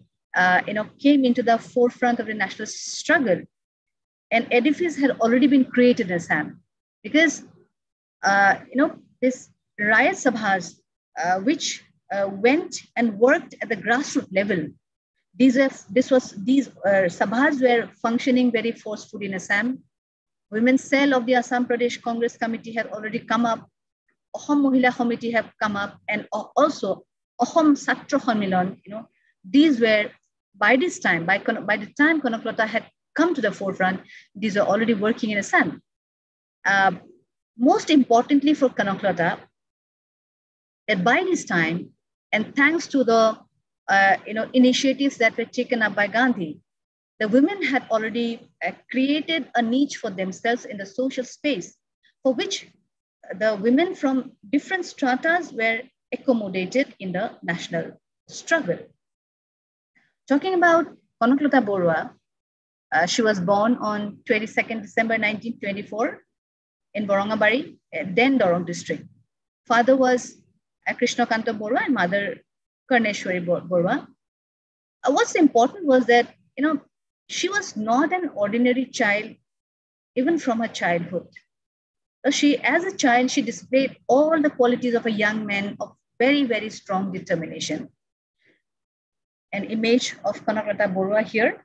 you know, came into the forefront of the national struggle, an edifice had already been created in Assam, because, you know, this Rayat Sabhas, which went and worked at the grassroots level, these Sabhas were functioning very forcefully in Assam. Women's cell of the Assam Pradesh Congress Committee had already come up. Assam Mohila Committee had come up, and also Assam Satra Sammilan. You know, these were by the time Kanaklata had come to the forefront, these are already working in Assam. Most importantly for Kanaklata, that by this time, and thanks to the you know, initiatives that were taken up by Gandhi, the women had already created a niche for themselves in the social space. for which the women from different stratas were accommodated in the national struggle. Talking about Kanaklata Barua, she was born on 22nd December 1924 in Borongabari, then Dorong district. Father was Krishna Kanta Borua and mother Guneshwari Borua. What's important was that, you know, she was not an ordinary child, even from her childhood. So she, as a child, she displayed all the qualities of a young man of very, very strong determination. An image of Kanaklata Barua here.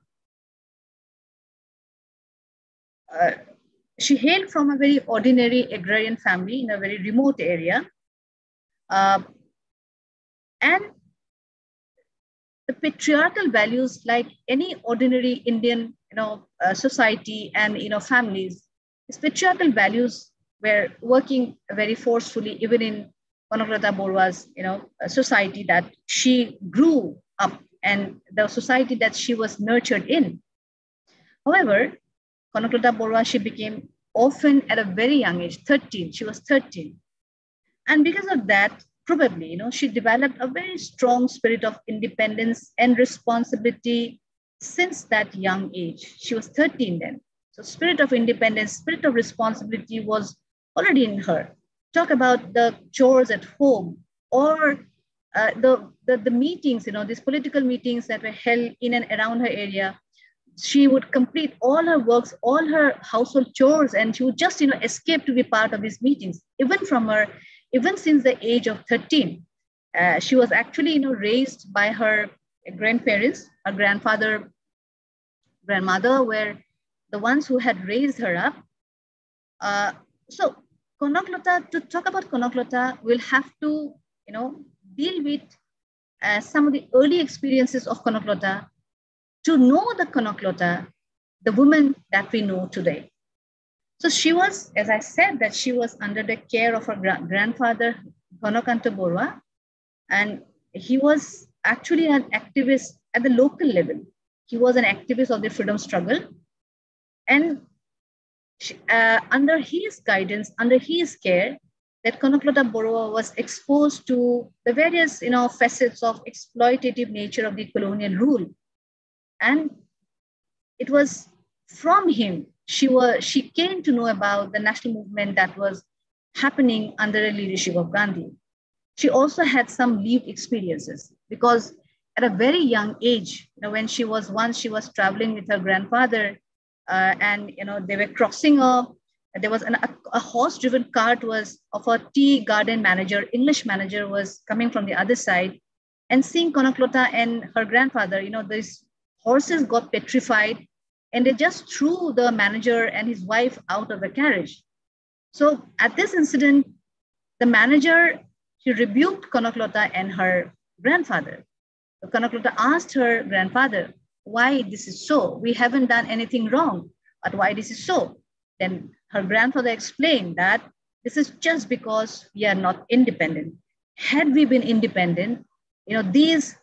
She hailed from a very ordinary agrarian family in a very remote area. And the patriarchal values, like any ordinary Indian, society and, families, these patriarchal values were working very forcefully, even in Kanaklata Barua's, society that she grew up and the society that she was nurtured in. However, Kanaklata Barua, she became orphan at a very young age, 13. She was 13. And because of that, probably, she developed a very strong spirit of independence and responsibility since that young age. She was 13 then. So spirit of independence, spirit of responsibility was already in her. Talk about the chores at home or the meetings, these political meetings that were held in and around her area. She would complete all her works, all her household chores, and she would just, escape to be part of these meetings. Even from her, even since the age of 13, she was actually, raised by her grandparents. Her grandfather, grandmother were the ones who had raised her up. So Kanaklata, to talk about Kanaklata, we'll have to, deal with some of the early experiences of Kanaklata to know the Kanaklata, the woman that we know today. So she was, as I said, that she was under the care of her grandfather, Kanaklata Barua, and he was actually an activist at the local level. He was an activist of the freedom struggle. And she, under his guidance, under his care, that Kanaklata Barua was exposed to the various, facets of exploitative nature of the colonial rule. And it was from him, she came to know about the national movement that was happening under the leadership of Gandhi. She also had some lived experiences because at a very young age, when she was traveling with her grandfather and, they were crossing up. There was a horse-driven cart was of a tea garden manager, English manager was coming from the other side and seeing Kanaklata and her grandfather, this horses got petrified and they just threw the manager and his wife out of the carriage. So at this incident, the manager, she rebuked Kanaklata and her grandfather. So Kanaklata asked her grandfather, why this is so? We haven't done anything wrong, but why this is so? Then her grandfather explained that this is just because we are not independent. Had we been independent, these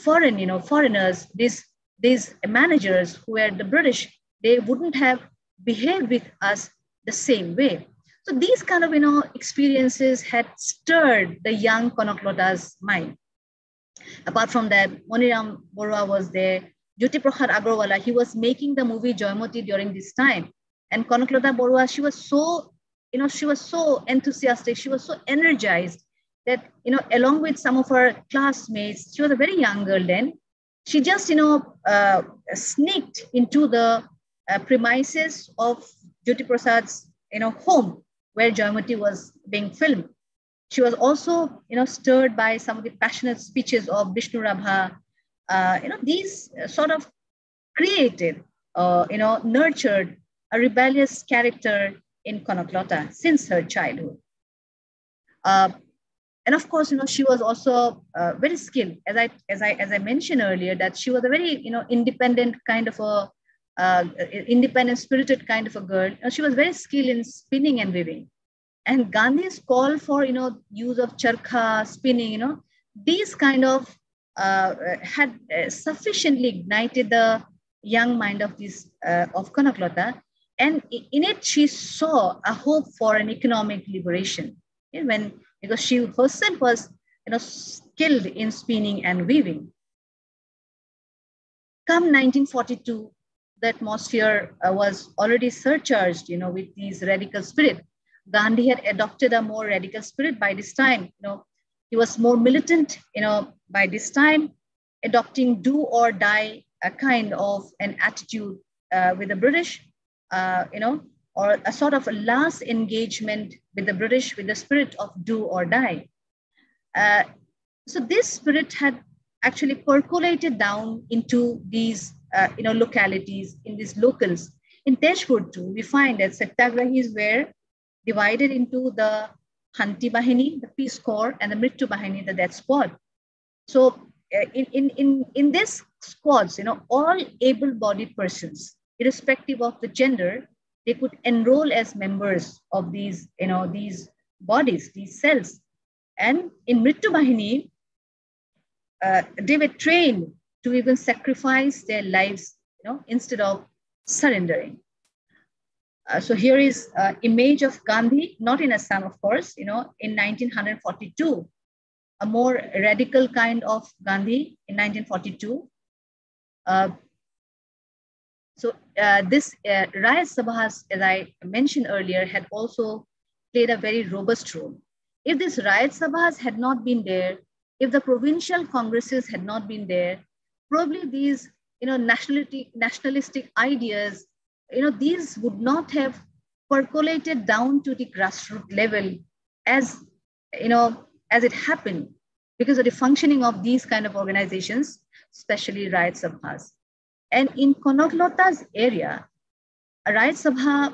foreigners, these managers who were the British, they wouldn't have behaved with us the same way. So these kind of, experiences had stirred the young Kanaklata's mind. Apart from that, Moniram Borua was there. Jyoti Prasad Agrawala, he was making the movie Joymoti during this time. And Kanaklata Barua, she was so, she was so enthusiastic. She was so energized that, along with some of her classmates, she was a very young girl then. She just, sneaked into the premises of Jyoti Prasad's, home where Joymati was being filmed. She was also, stirred by some of the passionate speeches of Vishnu Rabha. These sort of created, nurtured a rebellious character in Kanaklata since her childhood. And of course, she was also very skilled, as I mentioned earlier, that she was a very, independent kind of a, independent spirited kind of a girl. She was very skilled in spinning and weaving. And Gandhi's call for, use of charkha, spinning, these kind of had sufficiently ignited the young mind of Kanaklata And in it, she saw a hope for an economic liberation, because she herself was skilled in spinning and weaving. Come 1942, the atmosphere was already surcharged, with these radical spirit. Gandhi had adopted a more radical spirit by this time. He was more militant, by this time, adopting do or die a kind of an attitude with the British, or a sort of a last engagement with the British with the spirit of do or die. So this spirit had actually percolated down into these, localities, in these locals. In Tejpur too, we find that Satyagrahis were divided into the Hanti Bahini, the Peace Corps, and the Mrityu Bahini, the Death Squad. So in these squads, all able-bodied persons, irrespective of the gender, they could enroll as members of these, these bodies, these cells. And in Mrityu Bahini, they were trained to even sacrifice their lives, instead of surrendering. So here is an image of Gandhi, not in Assam, of course, in 1942, a more radical kind of Gandhi in 1942. This Raya Sabhas, as I mentioned earlier, had also played a very robust role. If this Raya Sabhas had not been there, if the provincial congresses had not been there, probably these, nationalistic ideas, these would not have percolated down to the grassroots level as, as it happened because of the functioning of these kind of organizations, especially Rayat Sabhas. And in Kanaklata's area, a Rayat Sabha,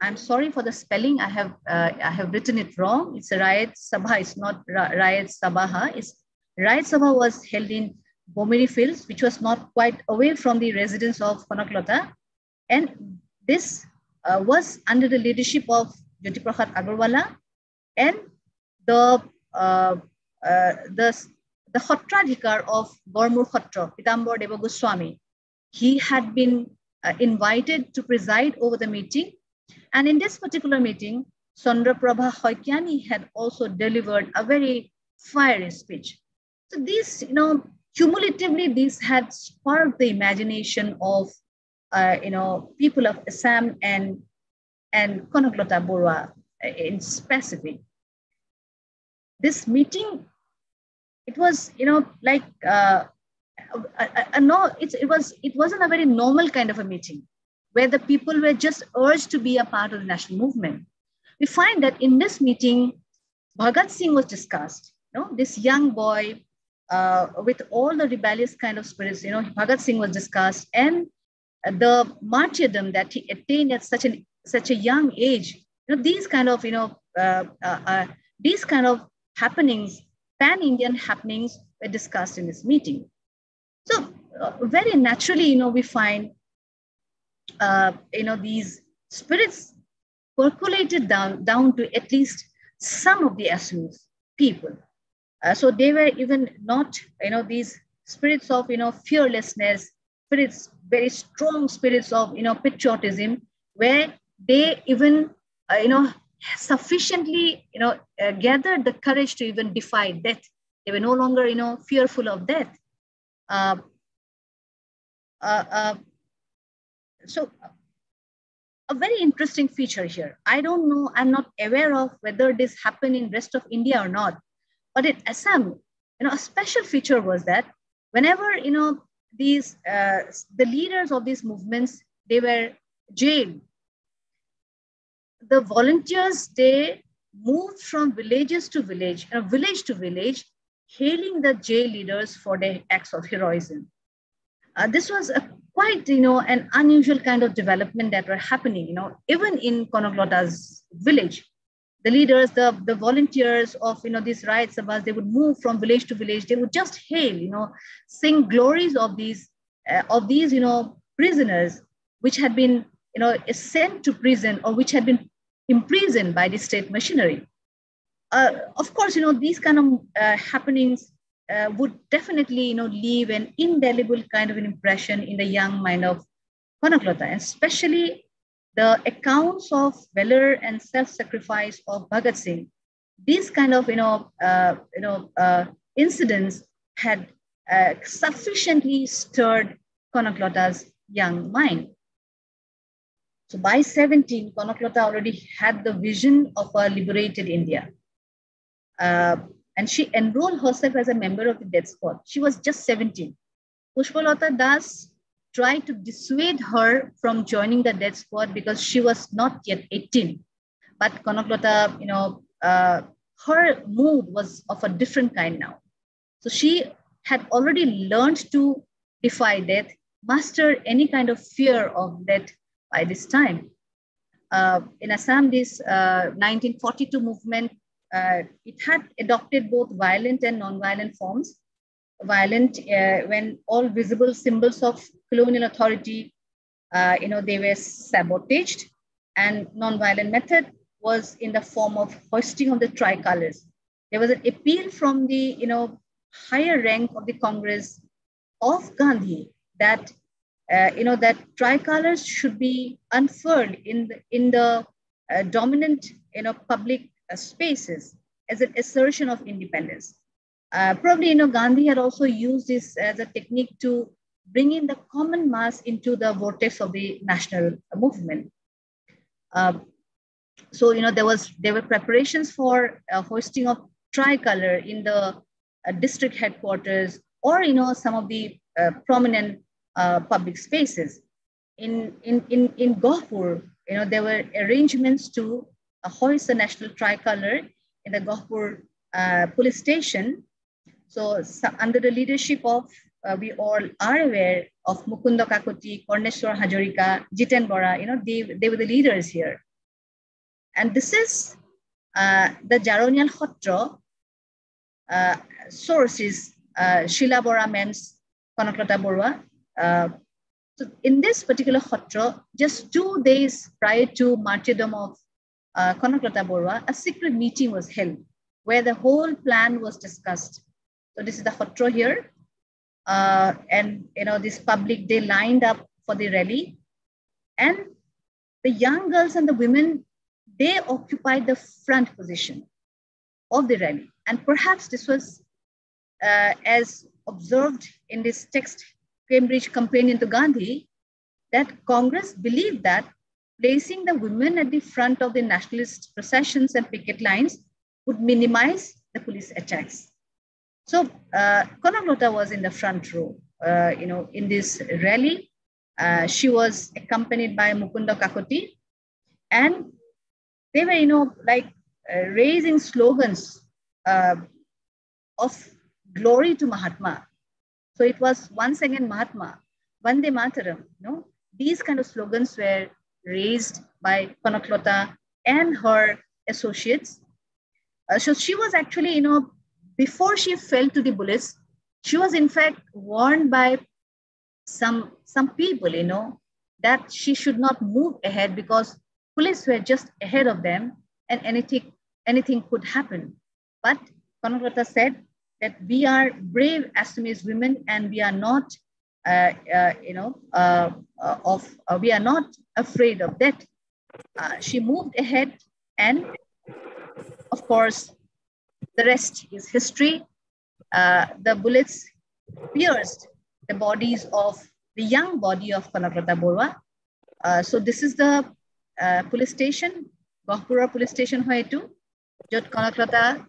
I'm sorry for the spelling, I have written it wrong. It's a Rayat Sabha, it's not Rayat Sabaha. It's Rayat Sabha was held in Bomeri Fields, which was not quite away from the residence of Kanaklata. And this was under the leadership of Jyoti Prakash Agarwala and the Khatradhikar of Gormur Khatra, Pitambor Deva Goswami. He had been invited to preside over the meeting. And in this particular meeting, Chandraprabha Saikiani had also delivered a very fiery speech. So these, cumulatively, these had sparked the imagination of people of Assam and Kanaklata Barua in specific. This meeting, it was, like it wasn't a very normal kind of a meeting where the people were just urged to be a part of the national movement. We find that in this meeting, Bhagat Singh was discussed. This young boy with all the rebellious kind of spirits. Bhagat Singh was discussed and the martyrdom that he attained at such a young age, these kind of happenings, pan-Indian happenings, were discussed in this meeting. So very naturally, we find these spirits percolated down to at least some of the Assamese people. So they were even not these spirits of fearlessness. Spirits, very strong spirits of patriotism, where they even sufficiently gathered the courage to even defy death. They were no longer fearful of death. So a very interesting feature here. I don't know. I'm not aware of whether this happened in rest of India or not. But in Assam, a special feature was that whenever these the leaders of these movements, they were jailed. The volunteers, they moved from villages to village, village to village, hailing the jail leaders for their acts of heroism. This was a quite, an unusual kind of development that were happening, even in Kanaklata's village. The leaders, the volunteers of these Rayat Sabhas, they would move from village to village. They would just hail, sing glories of these prisoners which had been sent to prison or which had been imprisoned by the state machinery. Of course, these kind of happenings would definitely leave an indelible kind of an impression in the young mind of Kanaklata, and especially the accounts of valor and self-sacrifice of Bhagat Singh, these kind of incidents had sufficiently stirred Kanaklata's young mind. So by 17, Kanaklata already had the vision of a liberated India. And she enrolled herself as a member of the death squad. She was just 17. Pushpalata Das tried to dissuade her from joining the death squad because she was not yet 18. But Kanaklata, her mood was of a different kind now. So she had already learned to defy death, master any kind of fear of death by this time. In Assam, this 1942 movement, it had adopted both violent and non-violent forms. Violent, when all visible symbols of colonial authority, they were sabotaged, and non-violent method was in the form of hoisting of the tricolors. There was an appeal from the, higher rank of the Congress of Gandhi that that tricolors should be unfurled in the dominant public spaces as an assertion of independence. Probably Gandhi had also used this as a technique to bring in the common mass into the vortex of the national movement. So there were preparations for hoisting of tricolor in the district headquarters or some of the prominent public spaces. In Gohpur, there were arrangements to hoist the national tricolor in the Gohpur police station. So under the leadership of, we all are aware of Mukunda Kakoti, Korneshwar Hajorika, Jiten Bora, they were the leaders here. And this is the Jaronial Khotra sources, Sheila Bora Mem's Kanaklata Barua. So in this particular khotra, just 2 days prior to martyrdom of Kanaklata Barua, a secret meeting was held where the whole plan was discussed. So this is the khotra here. And this public, they lined up for the rally. And the young girls and the women, they occupied the front position of the rally. And perhaps this was, as observed in this text, Cambridge Companion to Gandhi, that Congress believed that placing the women at the front of the nationalist processions and picket lines would minimize the police attacks. So Kanaklata was in the front row, in this rally. She was accompanied by Mukunda Kakoti, and they were, raising slogans of glory to Mahatma. So it was once again Mahatma, Vande Mataram. These kind of slogans were raised by Kanaklata and her associates. So she was actually, before she fell to the bullets, she was in fact warned by some people, that she should not move ahead because police were just ahead of them and anything could happen. But Kanaklata said that we are brave Assamese women and we are not, we are not afraid of death. She moved ahead, and of course, the rest is history. The bullets pierced the bodies of the young body of Kanaklata Barua. So this is the police station, Gohpura police station, Hoyetu, Jot Kanaklata.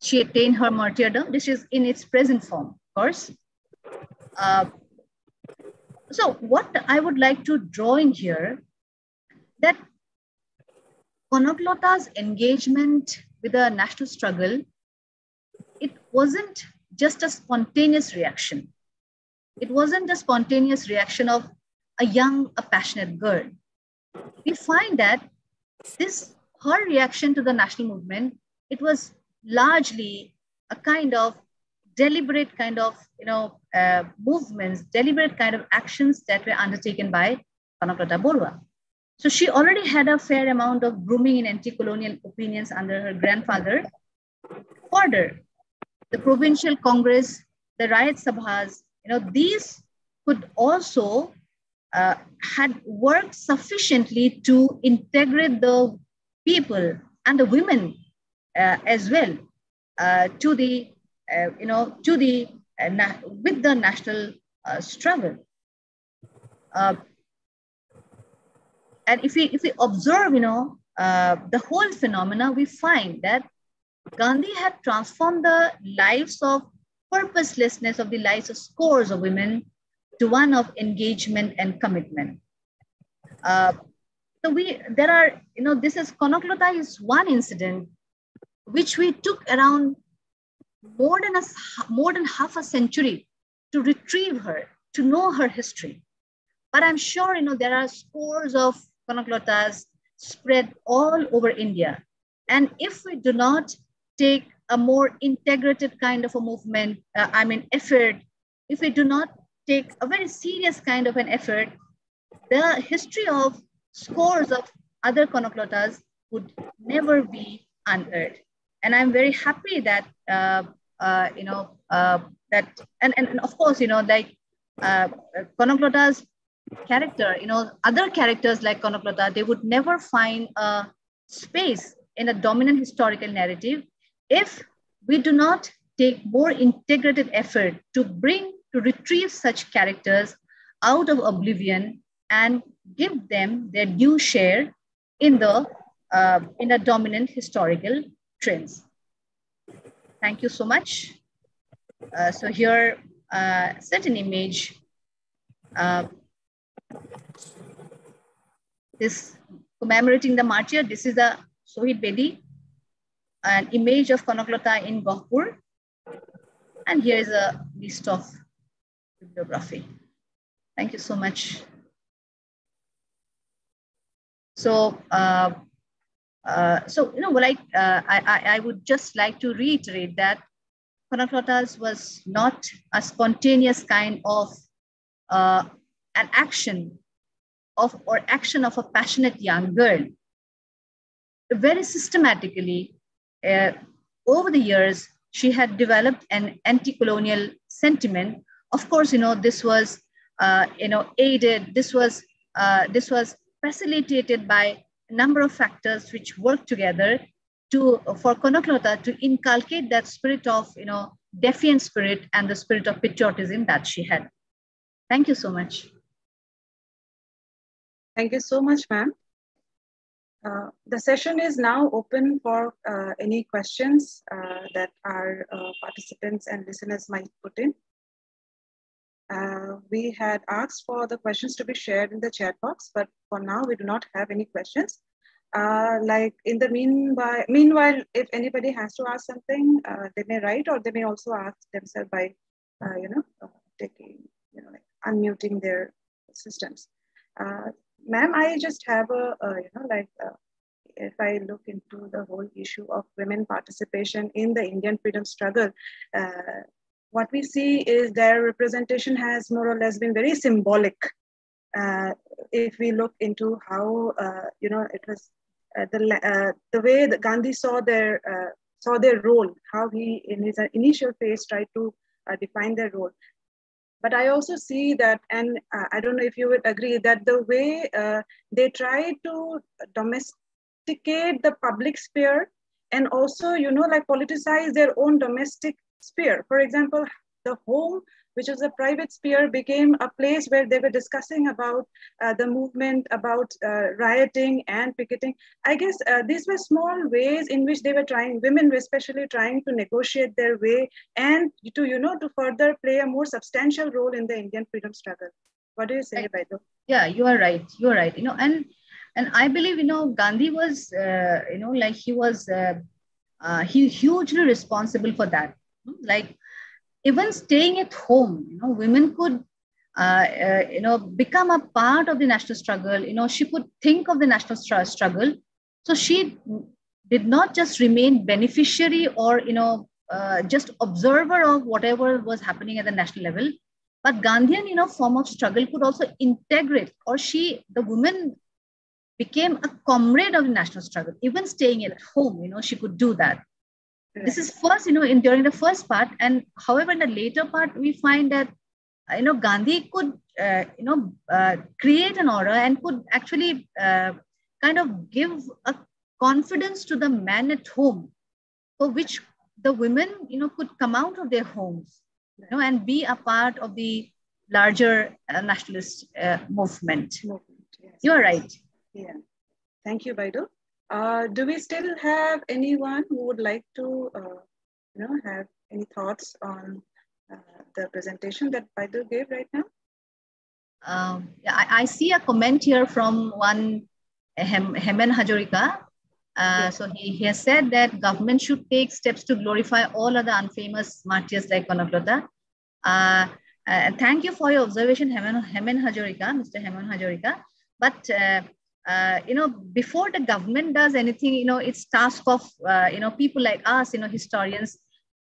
She attained her martyrdom. This is in its present form, of course. So what I would like to draw in here, that Kanaklata's engagement with the national struggle, it wasn't just a spontaneous reaction. It wasn't a spontaneous reaction of a young, a passionate girl. We find that her reaction to the national movement, it was largely a kind of deliberate kind of movements, deliberate kind of actions that were undertaken by Kanaklata Barua. So she already had a fair amount of grooming in anti-colonial opinions under her grandfather. Further, the provincial congress, the riot sabhas, these could also had worked sufficiently to integrate the people and the women as well to the, with the national struggle. And if we observe, the whole phenomena, we find that Gandhi had transformed the lives of purposelessness of the lives of scores of women to one of engagement and commitment. Kanaklata is one incident which we took around more than half a century to retrieve her, to know her history. But I'm sure, there are scores of Kanaklotas spread all over India. And if we do not take a more integrated kind of a movement, effort, if we do not take a very serious kind of an effort, the history of scores of other Kanaklotas would never be unearthed. And I'm very happy that, and of course, Kanaklota's character, other characters like Kanaklata, they would never find a space in a dominant historical narrative if we do not take more integrated effort to retrieve such characters out of oblivion and give them their due share in the dominant historical trends. Thank you so much. So here, set an image. This commemorating the martyr. This is the Sohid Bedi, an image of Kanaklata in Gohpur. And here is a list of bibliography. Thank you so much. So, I would just like to reiterate that Kanaklata's was not a spontaneous kind of an action of a passionate young girl. Very systematically, over the years, she had developed an anti-colonial sentiment. Of course, this was, aided. This was facilitated by a number of factors which worked together for Kanaklata to inculcate that spirit of, defiant spirit and the spirit of patriotism that she had. Thank you so much. Thank you so much, ma'am. The session is now open for any questions that our participants and listeners might put in. We had asked for the questions to be shared in the chat box, but for now we do not have any questions. Meanwhile, if anybody has to ask something, they may write, or they may also ask themselves by, unmuting their systems. Ma'am, I just have if I look into the whole issue of women participation in the Indian freedom struggle, what we see is their representation has more or less been very symbolic. If we look into how, it was the way that Gandhi saw their role, how he in his initial phase tried to define their role. But I also see that, and I don't know if you would agree, that the way they try to domesticate the public sphere and also, politicize their own domestic sphere. For example, the home, which is a private sphere, became a place where they were discussing about the movement, about rioting and picketing. I guess these were small ways in which women were especially trying to negotiate their way and to further play a more substantial role in the Indian freedom struggle. What do you say, Vaidu? Yeah, you are right. You are right. And I believe, Gandhi was, he hugely responsible for that. Even staying at home, women could, become a part of the national struggle. She could think of the national struggle. So she did not just remain beneficiary or, just observer of whatever was happening at the national level. But Gandhian, form of struggle could also integrate, or the woman became a comrade of the national struggle. Even staying at home, she could do that. This is first, during the first part, and however, in the later part, we find that Gandhi could, create an order and could actually kind of give a confidence to the men at home, for which the women, could come out of their homes, and be a part of the larger nationalist movement. Yes. You are right. Yeah. Thank you, Baidu. Do we still have anyone who would like to, have any thoughts on the presentation that Baidu gave right now? I see a comment here from one Hemen Hajorika. Yes. So he has said that government should take steps to glorify all other unfamous martyrs like Kanaklata. Thank you for your observation, Mr. Hemen Hajorika. But before the government does anything, it's task of people like us, historians,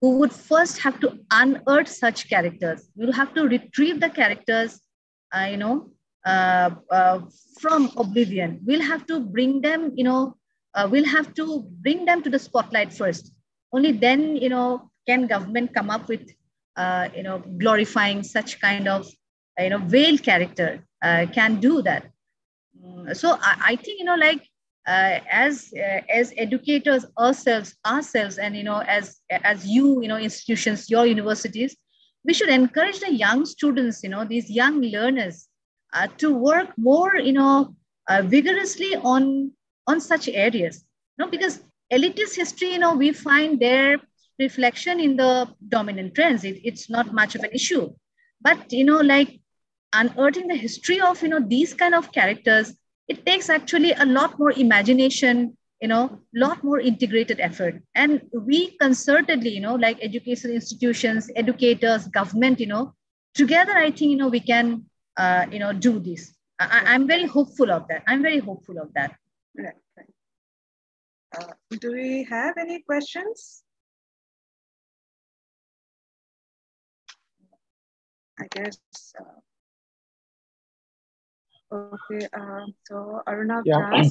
who would first have to unearth such characters. We'll have to retrieve the characters, from oblivion. We'll have to bring them, to the spotlight first. Only then, can government come up with, glorifying such kind of, veiled character, can do that. So I think, as educators ourselves, and, as you, institutions, your universities, we should encourage the young students, these young learners to work more, vigorously on such areas, because elitist history, we find their reflection in the dominant trends. It's not much of an issue, but, unearthing the history of, these kind of characters, it takes actually a lot more imagination, lot more integrated effort. And we concertedly, educational institutions, educators, government, together, I think, we can, do this. I'm very hopeful of that. Right, right. Do we have any questions? I guess. Okay, so Aruna. Yeah.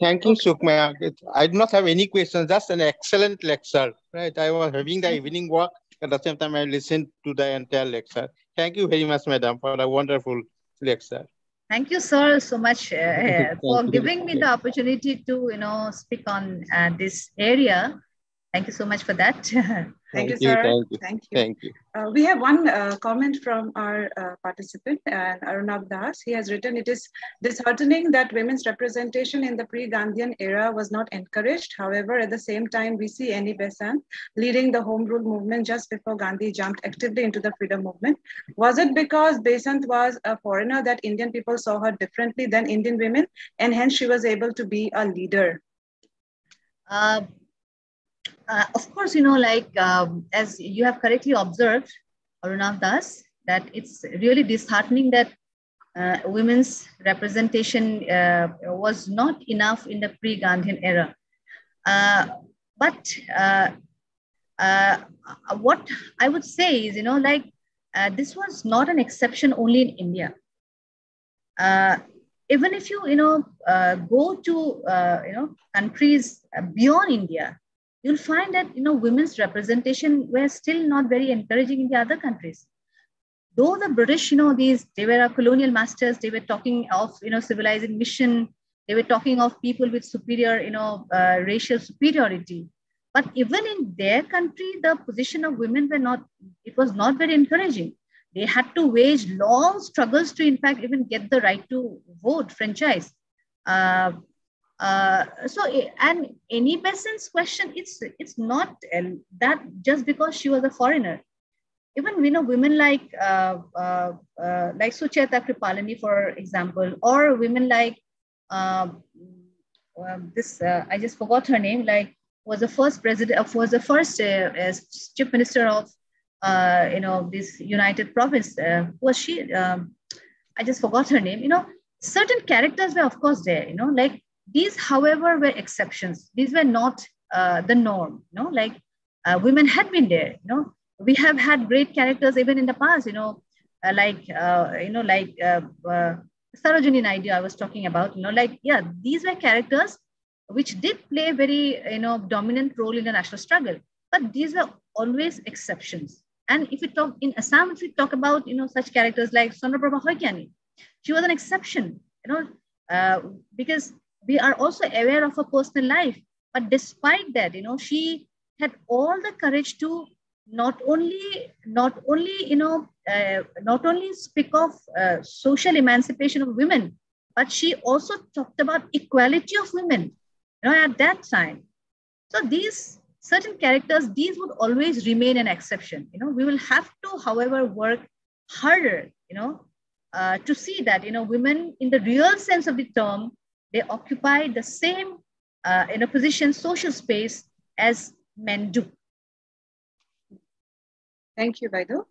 Thank you, Sukhmaya. I do not have any questions, just an excellent lecture, right? I was having the evening walk, at the same time I listened to the entire lecture. Thank you very much, madam, for a wonderful lecture. Thank you, sir, so much for giving me the opportunity to, speak on this area. Thank you so much for that. Thank you, sir. Thank you. We have one comment from our participant, Arunab Das. He has written, it is disheartening that women's representation in the pre-Gandhian era was not encouraged. However, at the same time, we see Annie Besant leading the Home Rule movement just before Gandhi jumped actively into the freedom movement. Was it because Besant was a foreigner that Indian people saw her differently than Indian women, and hence she was able to be a leader? Of course, as you have correctly observed, Arunav Das, that it's really disheartening that women's representation was not enough in the pre-Gandhian era. What I would say is, this was not an exception only in India. Even if you, go to, countries beyond India, you'll find that, women's representation were still not very encouraging in the other countries. Though the British, they were our colonial masters, they were talking of, civilizing mission, they were talking of people with superior, racial superiority. But even in their country, the position of women was not very encouraging. They had to wage long struggles to, in fact, even get the right to vote franchise. And Annie Besant's question, it's not that just because she was a foreigner. Even, women like Sucheta Kripalani, for example, or women like I just forgot her name, was the first president, was the first chief minister of, this United Province. Was she, I just forgot her name, certain characters were of course there, these, however, were exceptions. These were not the norm. Women had been there. We have had great characters even in the past. Sarojini Naidu, I was talking about. These were characters which did play a very dominant role in the national struggle. But these were always exceptions. And if we talk in Assam, if we talk about, you know, such characters like Chandraprabha Saikiani, she was an exception, you know, because we are also aware of her personal life. But despite that, you know, she had all the courage to not only speak of social emancipation of women, but she also talked about equality of women, you know, at that time. So these certain characters, these would always remain an exception. You know, we will have to, however, work harder, you know, to see that, you know, women in the real sense of the term, they occupy the same in a position, social space as men do. Thank you, Vaidu.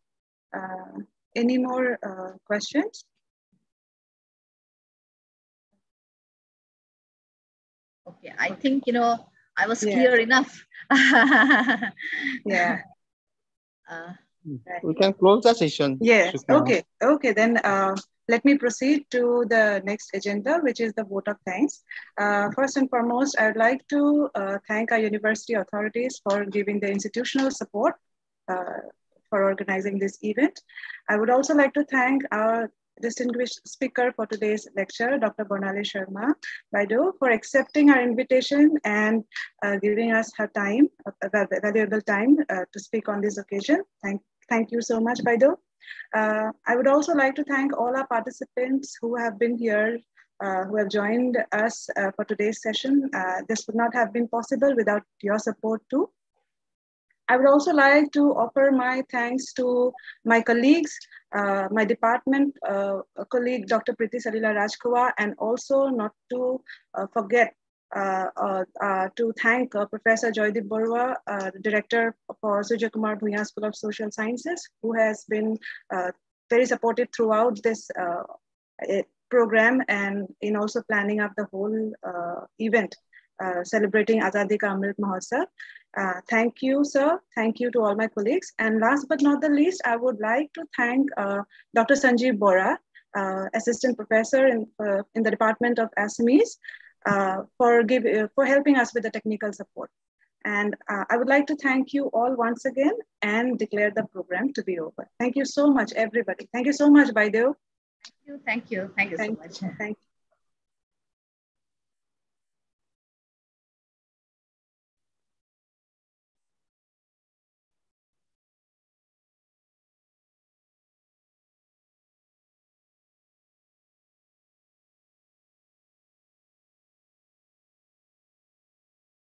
Any more questions? Okay, I think, you know, I was clear enough. Yeah. We can close the session. Yes, okay. Okay, then let me proceed to the next agenda, which is the vote of thanks. First and foremost, I would like to thank our university authorities for giving the institutional support for organizing this event. I would also like to thank our distinguished speaker for today's lecture, Dr. Bornali Sarma Baidu, for accepting our invitation and giving us her time, valuable time to speak on this occasion. Thank you so much, Baidu. I would also like to thank all our participants who have been here, who have joined us for today's session. This would not have been possible without your support too. I would also like to offer my thanks to my colleagues, my department colleague, Dr. Priti Salila Rajkua, and also not to forget to thank Professor Joydeep Barua, Director for Surya Kumar Bhuyan School of Social Sciences, who has been very supportive throughout this program and in also planning up the whole event celebrating Azadi Ka Amrit Mahotsav. Thank you, sir. Thank you to all my colleagues. And last but not the least, I would like to thank Dr. Sanjeev Bora, Assistant Professor in the Department of Assamese, for helping us with the technical support. And I would like to thank you all once again and declare the program to be over. Thank you so much, everybody. Thank you so much, Baidev. Thank you. Thank you so much. Thank you.